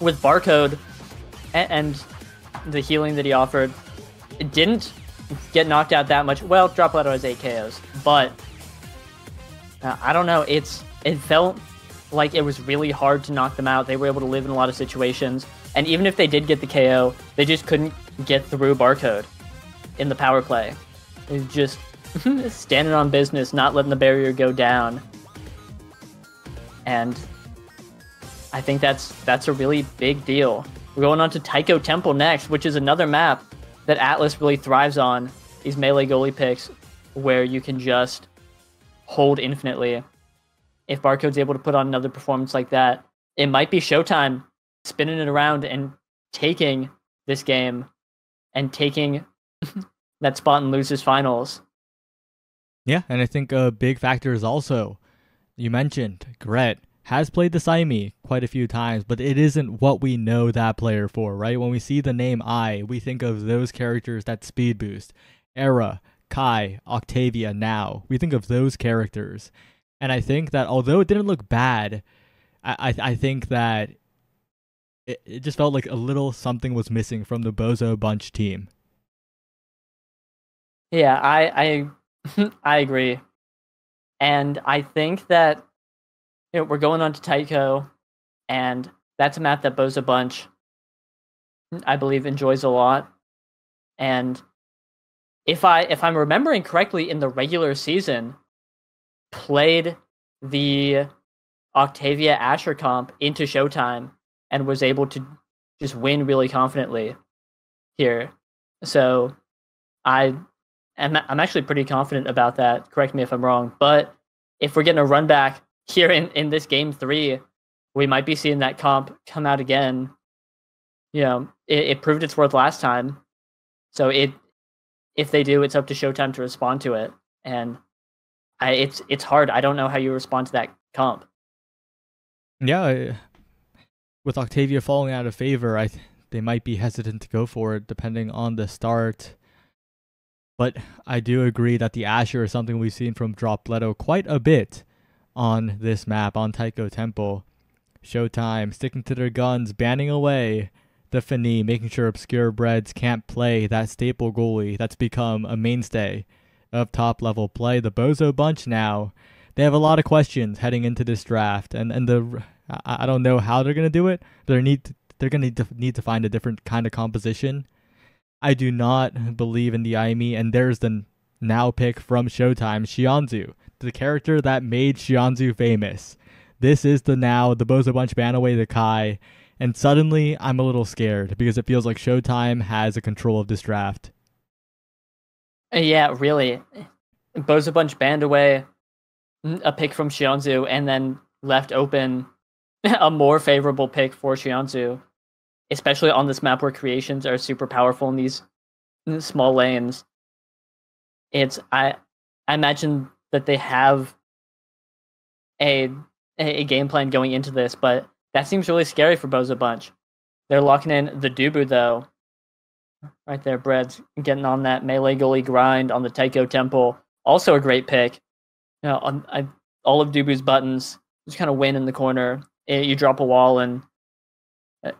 with Barcode and the healing that he offered, it didn't get knocked out that much. Well, Dropletto has 8 KOs, but I don't know. It felt like it was really hard to knock them out. They were able to live in a lot of situations, and even if they did get the KO, they just couldn't get through Barcode in the power play. It was just standing on business, not letting the barrier go down, and I think that's a really big deal. We're going on to Taiko Temple next, which is another map that Atlas really thrives on, these melee goalie picks, where you can just hold infinitely. If Barcode's able to put on another performance like that, it might be Showtime spinning it around and taking this game and taking that spot in losers finals. Yeah, and I think a big factor is also, you mentioned Gret has played the Saimi quite a few times, but it isn't what we know that player for, right? When we see the name I, we think of those characters that speed boost, era, Kai, Octavia now. We think of those characters. And I think that although it didn't look bad, I think that it just felt like a little something was missing from the Bozo Bunch team. Yeah, I agree. And I think that, you know, we're going on to Taiko, and that's a map that Bozo Bunch, I believe, enjoys a lot. And if I'm remembering correctly, in the regular season, played the Octavia Asher comp into Showtime and was able to just win really confidently here. So I'm actually pretty confident about that. Correct me if I'm wrong, but if we're getting a run back here in this game three, we might be seeing that comp come out again. You know, it proved its worth last time. So if they do, it's up to Showtime to respond to it. And it's hard. I don't know how you respond to that comp. Yeah, with Octavia falling out of favor, they might be hesitant to go for it depending on the start. But I do agree that the Asher is something we've seen from Dropletto quite a bit on this map, on Taiko Temple. Showtime sticking to their guns, banning away the Finney, making sure Obscurebreads can't play that staple goalie that's become a mainstay of top-level play. The Bozo Bunch now, they have a lot of questions heading into this draft, and I don't know how they're going to do it. They're going to need to find a different kind of composition. I do not believe in the IME, and there's the now pick from Showtime, Xianzu, the character that made Xianzu famous. This is the Bozo Bunch ban away the Kai, and suddenly I'm a little scared because it feels like Showtime has a control of this draft. Yeah, really. Bozo Bunch banned away a pick from Xianzu and then left open a more favorable pick for Xianzu, especially on this map where creations are super powerful in these small lanes. I imagine that they have a game plan going into this, but that seems really scary for Bozo Bunch. They're locking in the Dubu, though. Right there, Breads getting on that melee goalie grind on the Taiko Temple. Also a great pick. You know, all of Dubu's buttons just kind of win in the corner. You drop a wall, and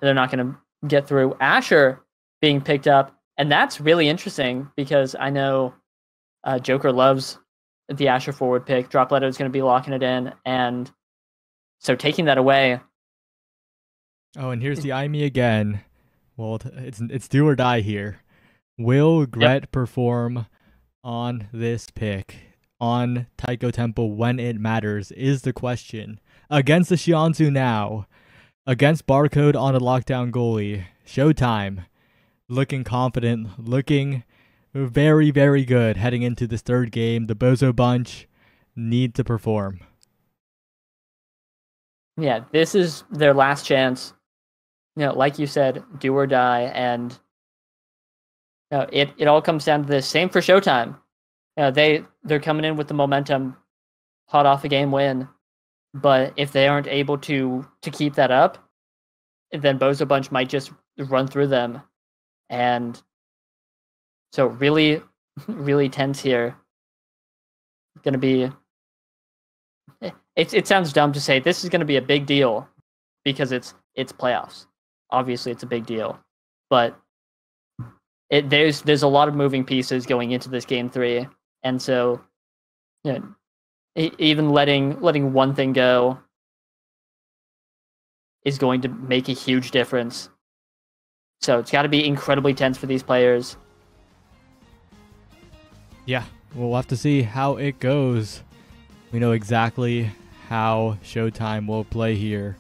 they're not going to get through. Asher being picked up, and that's really interesting because I know Joker loves the Asher forward pick. Dropletto is going to be locking it in, and so taking that away. Oh, and here's the IME again. Well, it's do or die here. Will Gretz perform on this pick on Taiko Temple when it matters is the question. Against the Xianzu now, against Barcode on a lockdown goalie, Showtime looking confident, looking very, very good heading into this third game. The Bozo Bunch need to perform. Yeah, this is their last chance. You know, like you said, do or die, and you know, it all comes down to this. Same for Showtime. You know, they're coming in with the momentum, hot off a game win, but if they aren't able to keep that up, then Bozo Bunch might just run through them, and so really, really tense here. It's gonna be. It sounds dumb to say this is gonna be a big deal, because it's playoffs. Obviously, it's a big deal, but there's a lot of moving pieces going into this game three, and so you know, even letting one thing go is going to make a huge difference. So it's got to be incredibly tense for these players. Yeah, we'll have to see how it goes. We know exactly how Showtime will play here.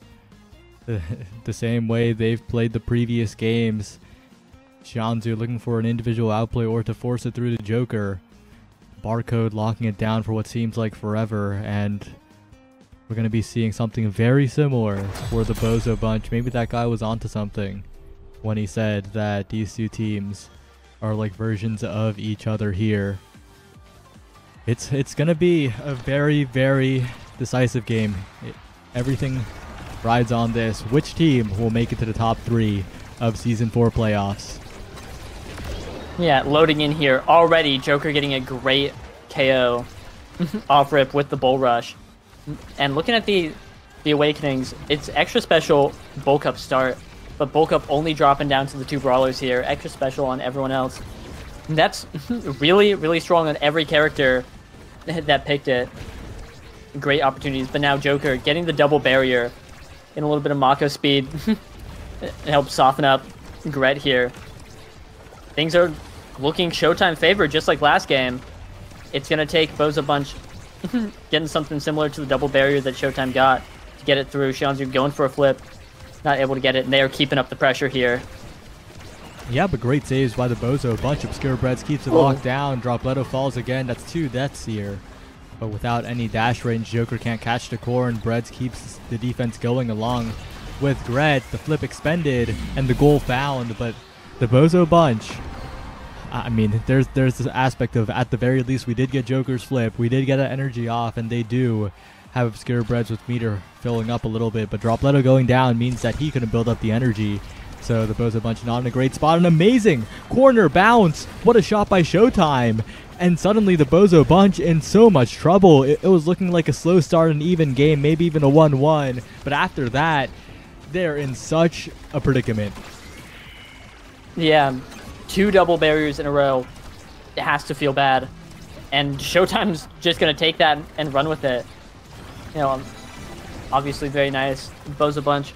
The same way they've played the previous games. Xianzu looking for an individual outplay or to force it through the Joker. Barcode locking it down for what seems like forever, and we're going to be seeing something very similar for the Bozo Bunch. Maybe that guy was onto something when he said that these two teams are like versions of each other here. It's going to be a very, very decisive game. Everything rides on this. Which team will make it to the top 3 of season 4 playoffs? Yeah, loading in here. Already, Joker getting a great KO off rip with the Bull Rush. And looking at the Awakenings, it's extra special Bulk Up start, but Bulk Up only dropping down to the two Brawlers here. Extra special on everyone else. And that's really, really strong on every character that picked it. Great opportunities, but now Joker getting the double barrier in a little bit of Mako speed. It helps soften up Gretz here. Things are looking Showtime favored, just like last game. It's going to take Bozo Bunch getting something similar to the double barrier that Showtime got to get it through. Xianzu going for a flip, not able to get it, and they are keeping up the pressure here. Yeah, but great saves by the Bozo Bunch. Obscurebreads keeps it locked down. Dropletto falls again. That's two deaths here. But without any dash range, Joker can't catch the core, and Breads keeps the defense going along with Gretz. The flip expended and the goal found, but the Bozo Bunch, I mean, there's this aspect of, at the very least, we did get Joker's flip, we did get that energy off, and they do have Obscurebreads with meter filling up a little bit, but Dropletto going down means that he couldn't build up the energy. So the Bozo Bunch not in a great spot. An amazing corner bounce. What a shot by Showtime. And suddenly the Bozo Bunch in so much trouble. It was looking like a slow start, an even game, maybe even a 1-1. But after that, they're in such a predicament. Yeah, two double barriers in a row. It has to feel bad. And Showtime's just going to take that and run with it. You know, obviously very nice. Bozo Bunch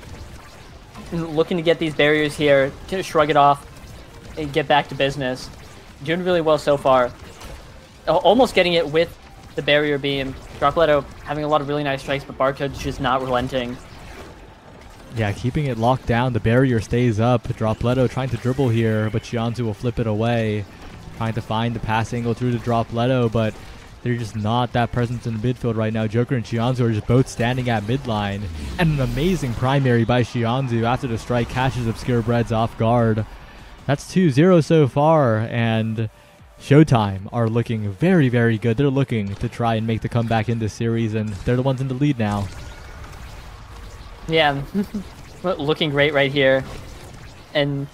looking to get these barriers here, to shrug it off and get back to business. Doing really well so far. Almost getting it with the barrier beam. Dropletto having a lot of really nice strikes, but Barcode's just not relenting. Yeah, keeping it locked down. The barrier stays up. Dropletto trying to dribble here, but Xianzu will flip it away. Trying to find the pass angle through to Dropletto, but they're just not that presence in the midfield right now. Joker and Xianzu are just both standing at midline. And an amazing primary by Xianzu after the strike catches Obscurebreads off guard. That's 2-0 so far, and Showtime are looking very, very good. They're looking to try and make the comeback in this series, and they're the ones in the lead now. Yeah, looking great right here. And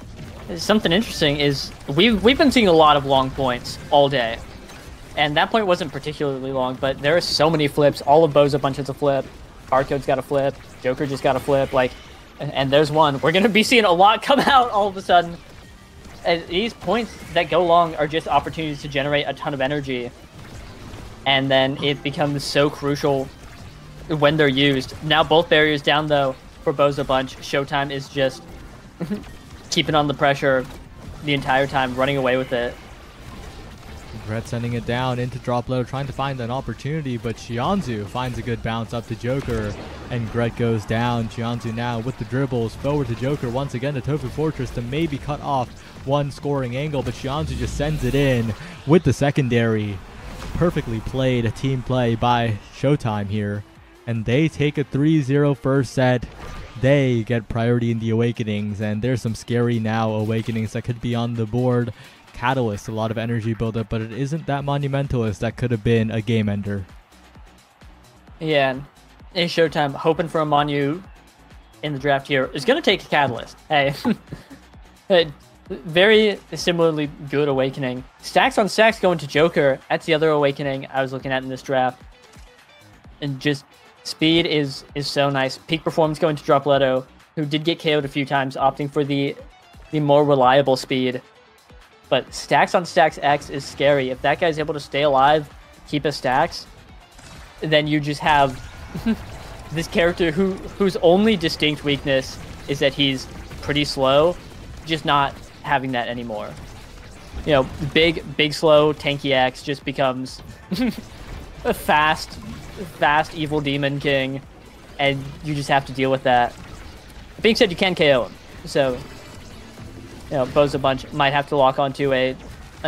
something interesting is we've been seeing a lot of long points all day. And that point wasn't particularly long, but there are so many flips. All of Bozo Bunch has a flip. Barcode's got a flip. Joker just got a flip. Like, and there's one. We're going to be seeing a lot come out all of a sudden. And these points that go long are just opportunities to generate a ton of energy. And then it becomes so crucial when they're used. Now both barriers down, though, for Bozo Bunch. Showtime is just keeping on the pressure the entire time, running away with it. Gretz sending it down into Dropletto, trying to find an opportunity, but Xianzu finds a good bounce up to Joker, and Gretz goes down. Xianzu now with the dribbles, forward to Joker once again to Tofu Fortress to maybe cut off one scoring angle, but Xianzu just sends it in with the secondary. Perfectly played team play by Showtime here, and they take a 3-0 first set. They get priority in the Awakenings, and there's some scary now Awakenings that could be on the board. Catalyst, a lot of energy buildup, but it isn't that monumental as that could have been a game ender. Yeah, it's Showtime hoping for a Manu in the draft here. It's going to take a Catalyst. Hey, very similarly good Awakening. Stacks on stacks going to Joker. That's the other Awakening I was looking at in this draft. And just speed is so nice. Peak Performance going to Dropletto, who did get KO'd a few times, opting for the more reliable speed. But stacks on stacks X is scary. If that guy's able to stay alive, keep his stacks, then you just have this character whose only distinct weakness is that he's pretty slow, just not having that anymore. You know, big slow, tanky X just becomes a fast evil demon king, and you just have to deal with that. That being said, you can KO him, so... You know, Bozo Bunch might have to lock onto a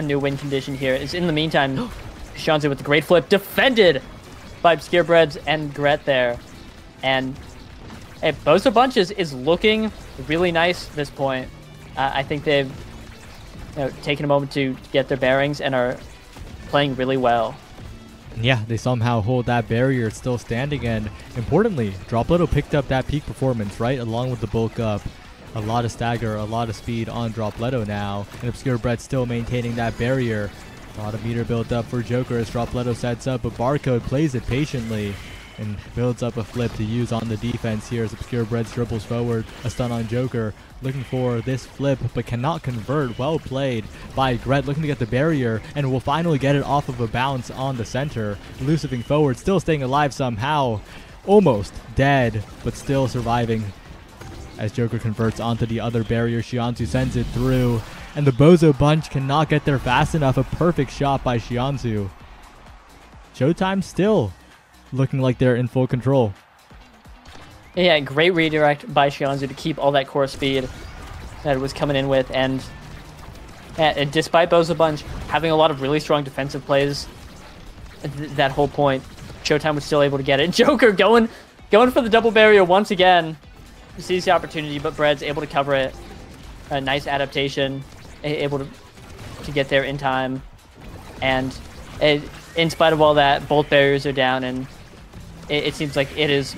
new win condition here. It's in the meantime, Xianzu with the great flip, defended by Obscurebreads and Gretz there. And hey, Bozo Bunch is looking really nice at this point. I think they've taken a moment to get their bearings and are playing really well. Yeah, they somehow hold that barrier. It's still standing, and importantly, Dropletto picked up that peak performance, right, along with the bulk up. a lot of stagger, a lot of speed on Dropletto now, and Obscurebreads still maintaining that barrier. A lot of meter built up for Joker as Dropletto sets up, but Barcode plays it patiently and builds up a flip to use on the defense here as Obscurebreads dribbles forward, a stun on Joker, looking for this flip but cannot convert. Well played by Gretz, looking to get the barrier, and will finally get it off of a bounce on the center. Elusiving forward, still staying alive somehow, almost dead, but still surviving as Joker converts onto the other barrier. Xianzu sends it through, and the Bozo Bunch cannot get there fast enough. A perfect shot by Xianzu. Showtime still looking like they're in full control. Yeah, great redirect by Xianzu to keep all that core speed that it was coming in with, and despite Bozo Bunch having a lot of really strong defensive plays, that whole point, Showtime was still able to get it. Joker going for the double barrier once again. He sees the opportunity, but Bread's able to cover it. A nice adaptation, able to get there in time, and it, in spite of all that, both barriers are down, and it seems like it is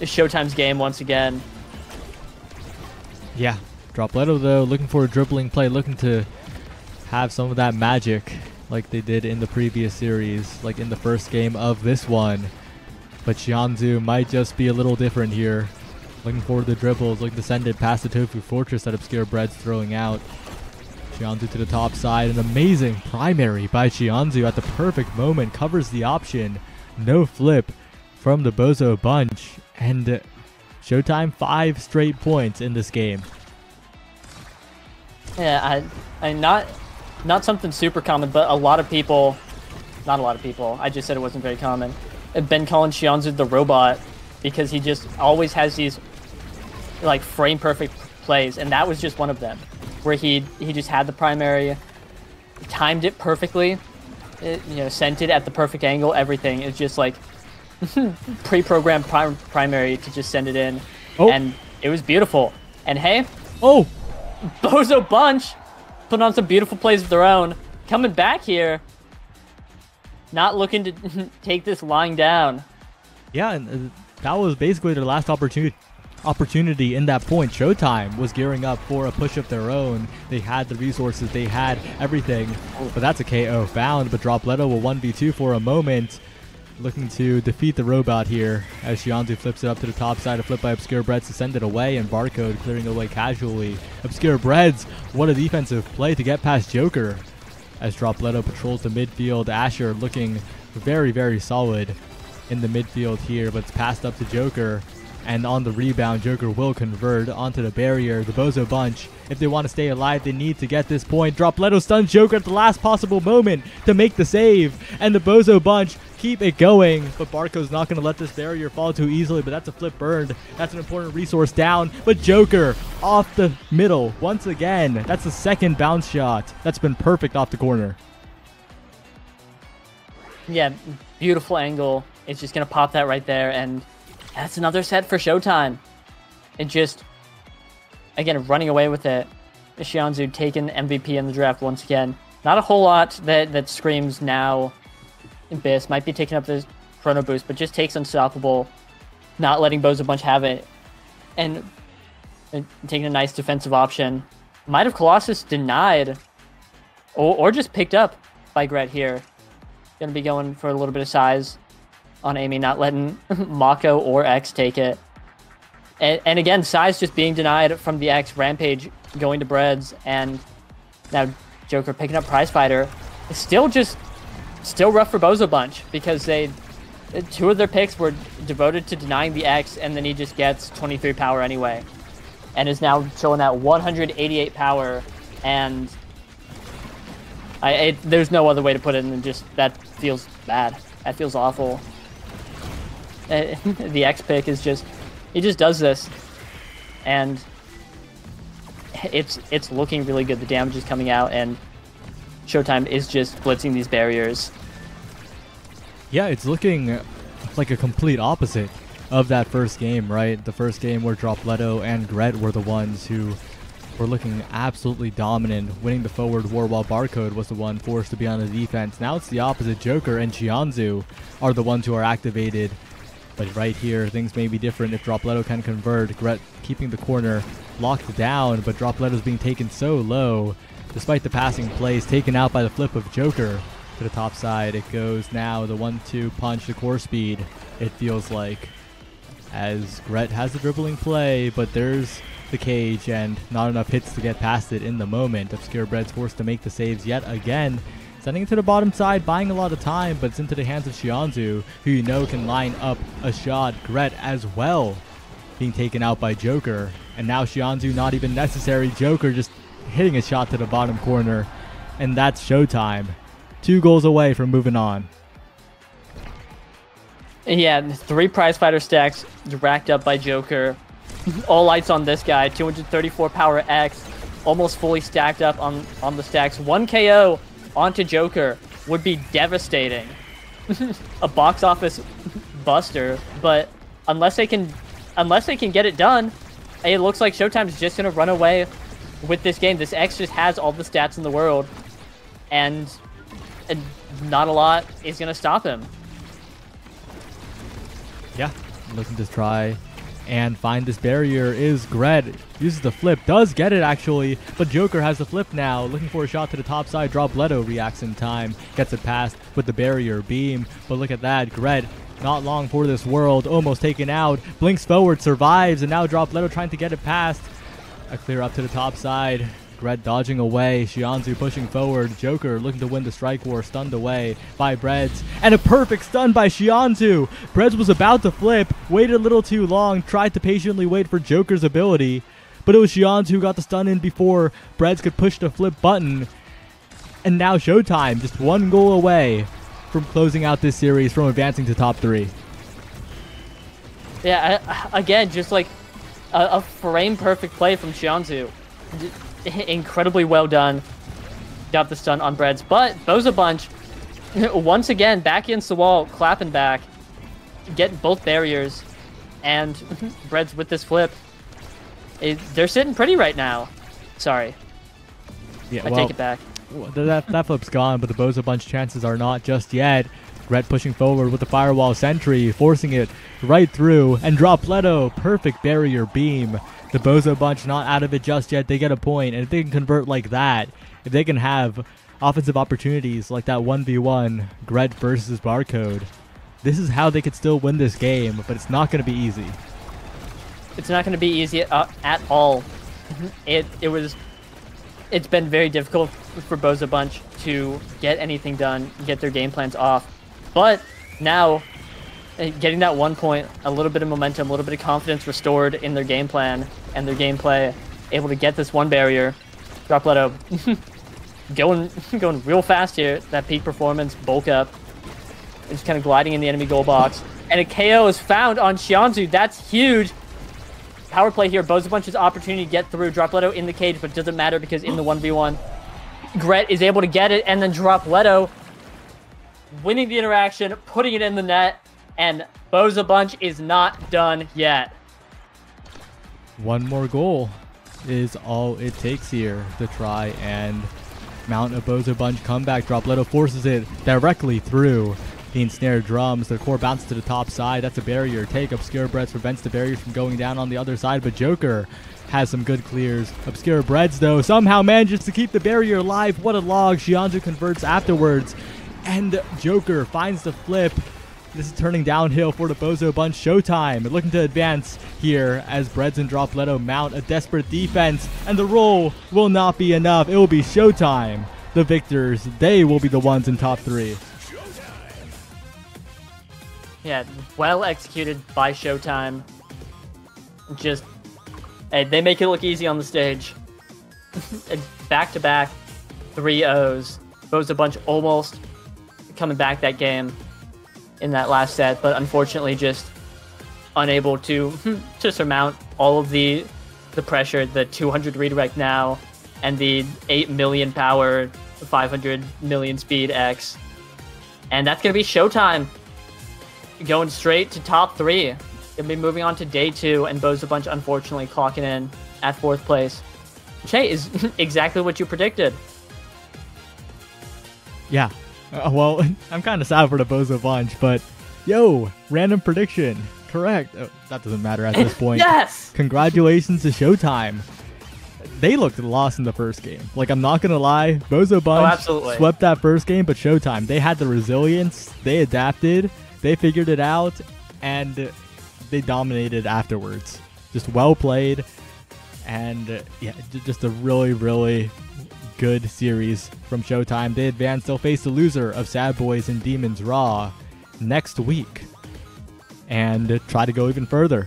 Showtime's game once again. Yeah, Dropletto though, looking for a dribbling play, looking to have some of that magic like they did in the previous series, like in the first game of this one. But Xianzu might just be a little different here. Looking forward to the dribbles, looking to send it past the Tofu Fortress that Obscurebreads throwing out. Xianzu to the top side, an amazing primary by Xianzu at the perfect moment, covers the option, no flip from the Bozo Bunch, and Showtime 5 straight points in this game. Yeah, not something super common, but a lot of people, I just said it wasn't very common, have been calling Xianzu the robot because he just always has these like frame perfect plays, and that was just one of them, where he just had the primary, timed it perfectly, you know, sent it at the perfect angle, everything. It's just like pre-programmed primary to just send it in. Oh. And it was beautiful. And hey, oh, Bozo Bunch putting on some beautiful plays of their own. Coming back here, not looking to take this lying down. Yeah, and that was basically their last opportunity in that point. Showtime was gearing up for a push of their own. They had the resources, they had everything, but that's a KO found. But Dropletto will 1v2 for a moment, looking to defeat the robot here as Xianzu flips it up to the top side, a flip by Obscurebreads to send it away, and Barcode clearing away casually. Obscurebreads, what a defensive play to get past Joker as Dropletto patrols the midfield. Asher looking very, very solid in the midfield here, but it's passed up to Joker, and on the rebound, Joker will convert onto the barrier. The Bozo Bunch, if they want to stay alive, they need to get this point. Dropletto stuns Joker at the last possible moment to make the save, and the Bozo Bunch keep it going. But Barco's not going to let this barrier fall too easily, but that's a flip burned. That's an important resource down, but Joker off the middle once again. That's the second bounce shot that's been perfect off the corner. Yeah, beautiful angle. It's just going to pop that right there, and that's another set for Showtime. It just, again, running away with it. Xianzu taking MVP in the draft once again. Not a whole lot that screams now. Abyss might be taking up this Chrono Boost, but just takes Unstoppable, not letting Bozo Bunch have it, and taking a nice defensive option. Might have Colossus denied, or just picked up by Gretz here. Going to be going for a little bit of size on Amy, not letting Mako or X take it. And again, size just being denied from the X. Rampage going to Breads, and now Joker picking up Prizefighter. It's still rough for Bozo Bunch, because two of their picks were devoted to denying the X, and then he just gets 23 power anyway, and is now showing that 188 power, and there's no other way to put it than just that feels bad. That feels awful. The X pick is just, he just does this, and it's looking really good. The damage is coming out, and Showtime is just blitzing these barriers. Yeah, it's looking like a complete opposite of that first game, right? The first game where Dropletto and Gretz were the ones who were looking absolutely dominant, winning the forward war, while Barcode was the one forced to be on the defense. Now it's the opposite. Joker and Xianzu are the ones who are activated But right here, things may be different if Dropletto can convert. Gretz keeping the corner locked down, but Dropletto's being taken so low. Despite the passing plays, taken out by the flip of Joker to the top side. It goes now, the 1-2 punch to core speed, it feels like. As Gretz has the dribbling play, but there's the cage and not enough hits to get past it in the moment. Obscurebreads forced to make the saves yet again. Sending it to the bottom side, buying a lot of time, but it's into the hands of Xianzu, who you know can line up a shot. Gretz as well being taken out by Joker. And now Xianzu not even necessary. Joker just hitting a shot to the bottom corner. And that's Showtime. 2 goals away from moving on. Yeah, 3 prizefighter stacks racked up by Joker. All lights on this guy. 234 power X. Almost fully stacked up on the stacks. 1 KO. Onto Joker would be devastating. A box office buster, but unless they can get it done, it looks like Showtime's just gonna run away with this game. This X just has all the stats in the world, and not a lot is gonna stop him. Yeah, looking to try and find this barrier is Gretz. Uses the flip, does get it actually, but Joker has the flip now, looking for a shot to the top side. Dropletto reacts in time, gets it past with the barrier beam, but look at that, Gretz, not long for this world, almost taken out, blinks forward, survives, and now Dropletto trying to get it past. A clear up to the top side, Gretz dodging away, Xianzu pushing forward, Joker looking to win the strike war, stunned away by Gretz, and a perfect stun by Xianzu. Gretz was about to flip, waited a little too long, tried to patiently wait for Joker's ability, but it was Xianzu who got the stun in before Gretz could push the flip button. And now Showtime, just 1 goal away from closing out this series, from advancing to top 3. Yeah, again, just like a frame-perfect play from Xianzu. Incredibly well done. Got the stun on Gretz, but Bozo Bunch, once again, back against the wall, clapping back, getting both barriers, and Gretz with this flip. They're sitting pretty right now. Sorry. Yeah, I take it back. That flip's gone, but the Bozo Bunch chances are not just yet. Gretz pushing forward with the Firewall Sentry, forcing it right through, and Dropletto, perfect barrier beam. The Bozo Bunch not out of it just yet. They get a point, and if they can convert like that, if they can have offensive opportunities like that 1v1, Gretz versus Barcode, this is how they could still win this game, but it's not going to be easy. It's not going to be easy at all. It's been very difficult for Bozo Bunch to get anything done, get their game plans off. But now, getting that 1 point, a little bit of momentum, a little bit of confidence restored in their game plan and their gameplay, able to get this 1 barrier. Dropletto going real fast here. That peak performance, bulk up, just kind of gliding in the enemy goal box, and a KO is found on Xianzu. That's huge. Power play here. Bozo Bunch's opportunity to get through. Dropletto in the cage, but it doesn't matter because in the 1v1, Gretz is able to get it, and then Dropletto winning the interaction, putting it in the net, and Bozo Bunch is not done yet. 1 more goal is all it takes here to try and mount a Bozo Bunch comeback. Dropletto forces it directly through the ensnared drums. The core bounces to the top side. That's a barrier take. Obscurebreads prevents the barrier from going down on the other side, but Joker has some good clears. Obscurebreads, though, somehow manages to keep the barrier alive. What a log. Xianzu converts afterwards, and Joker finds the flip. This is turning downhill for the Bozo Bunch. Showtime looking to advance here as Gretz and Dropletto mount a desperate defense, and the roll will not be enough. It will be Showtime the victors. They will be the ones in top 3. Yeah, well executed by Showtime. Just, hey, they make it look easy on the stage. Back-to-back 3-0s. Bozo Bunch almost coming back that game in that last set, but unfortunately just unable to surmount all of the pressure, the 200 redirect now, and the 8 million power, 500 million speed X. And that's going to be Showtime, going straight to top 3. Gonna be moving on to day 2, and Bozo Bunch unfortunately clocking in at 4th place. Which, hey, is exactly what you predicted. Yeah. Well, I'm kind of sad for the Bozo Bunch, but Yo, random prediction. Correct. Oh, that doesn't matter at this point. Yes! Congratulations to Showtime. They looked lost in the first game. Like, I'm not going to lie. Bozo Bunch swept that first game, but Showtime, they had the resilience. They adapted. They figured it out. And they dominated afterwards. Just well played. And yeah, just a really, really good series from Showtime. They advanced. They'll face the loser of Sad Boys and Demons Raw next week and try to go even further.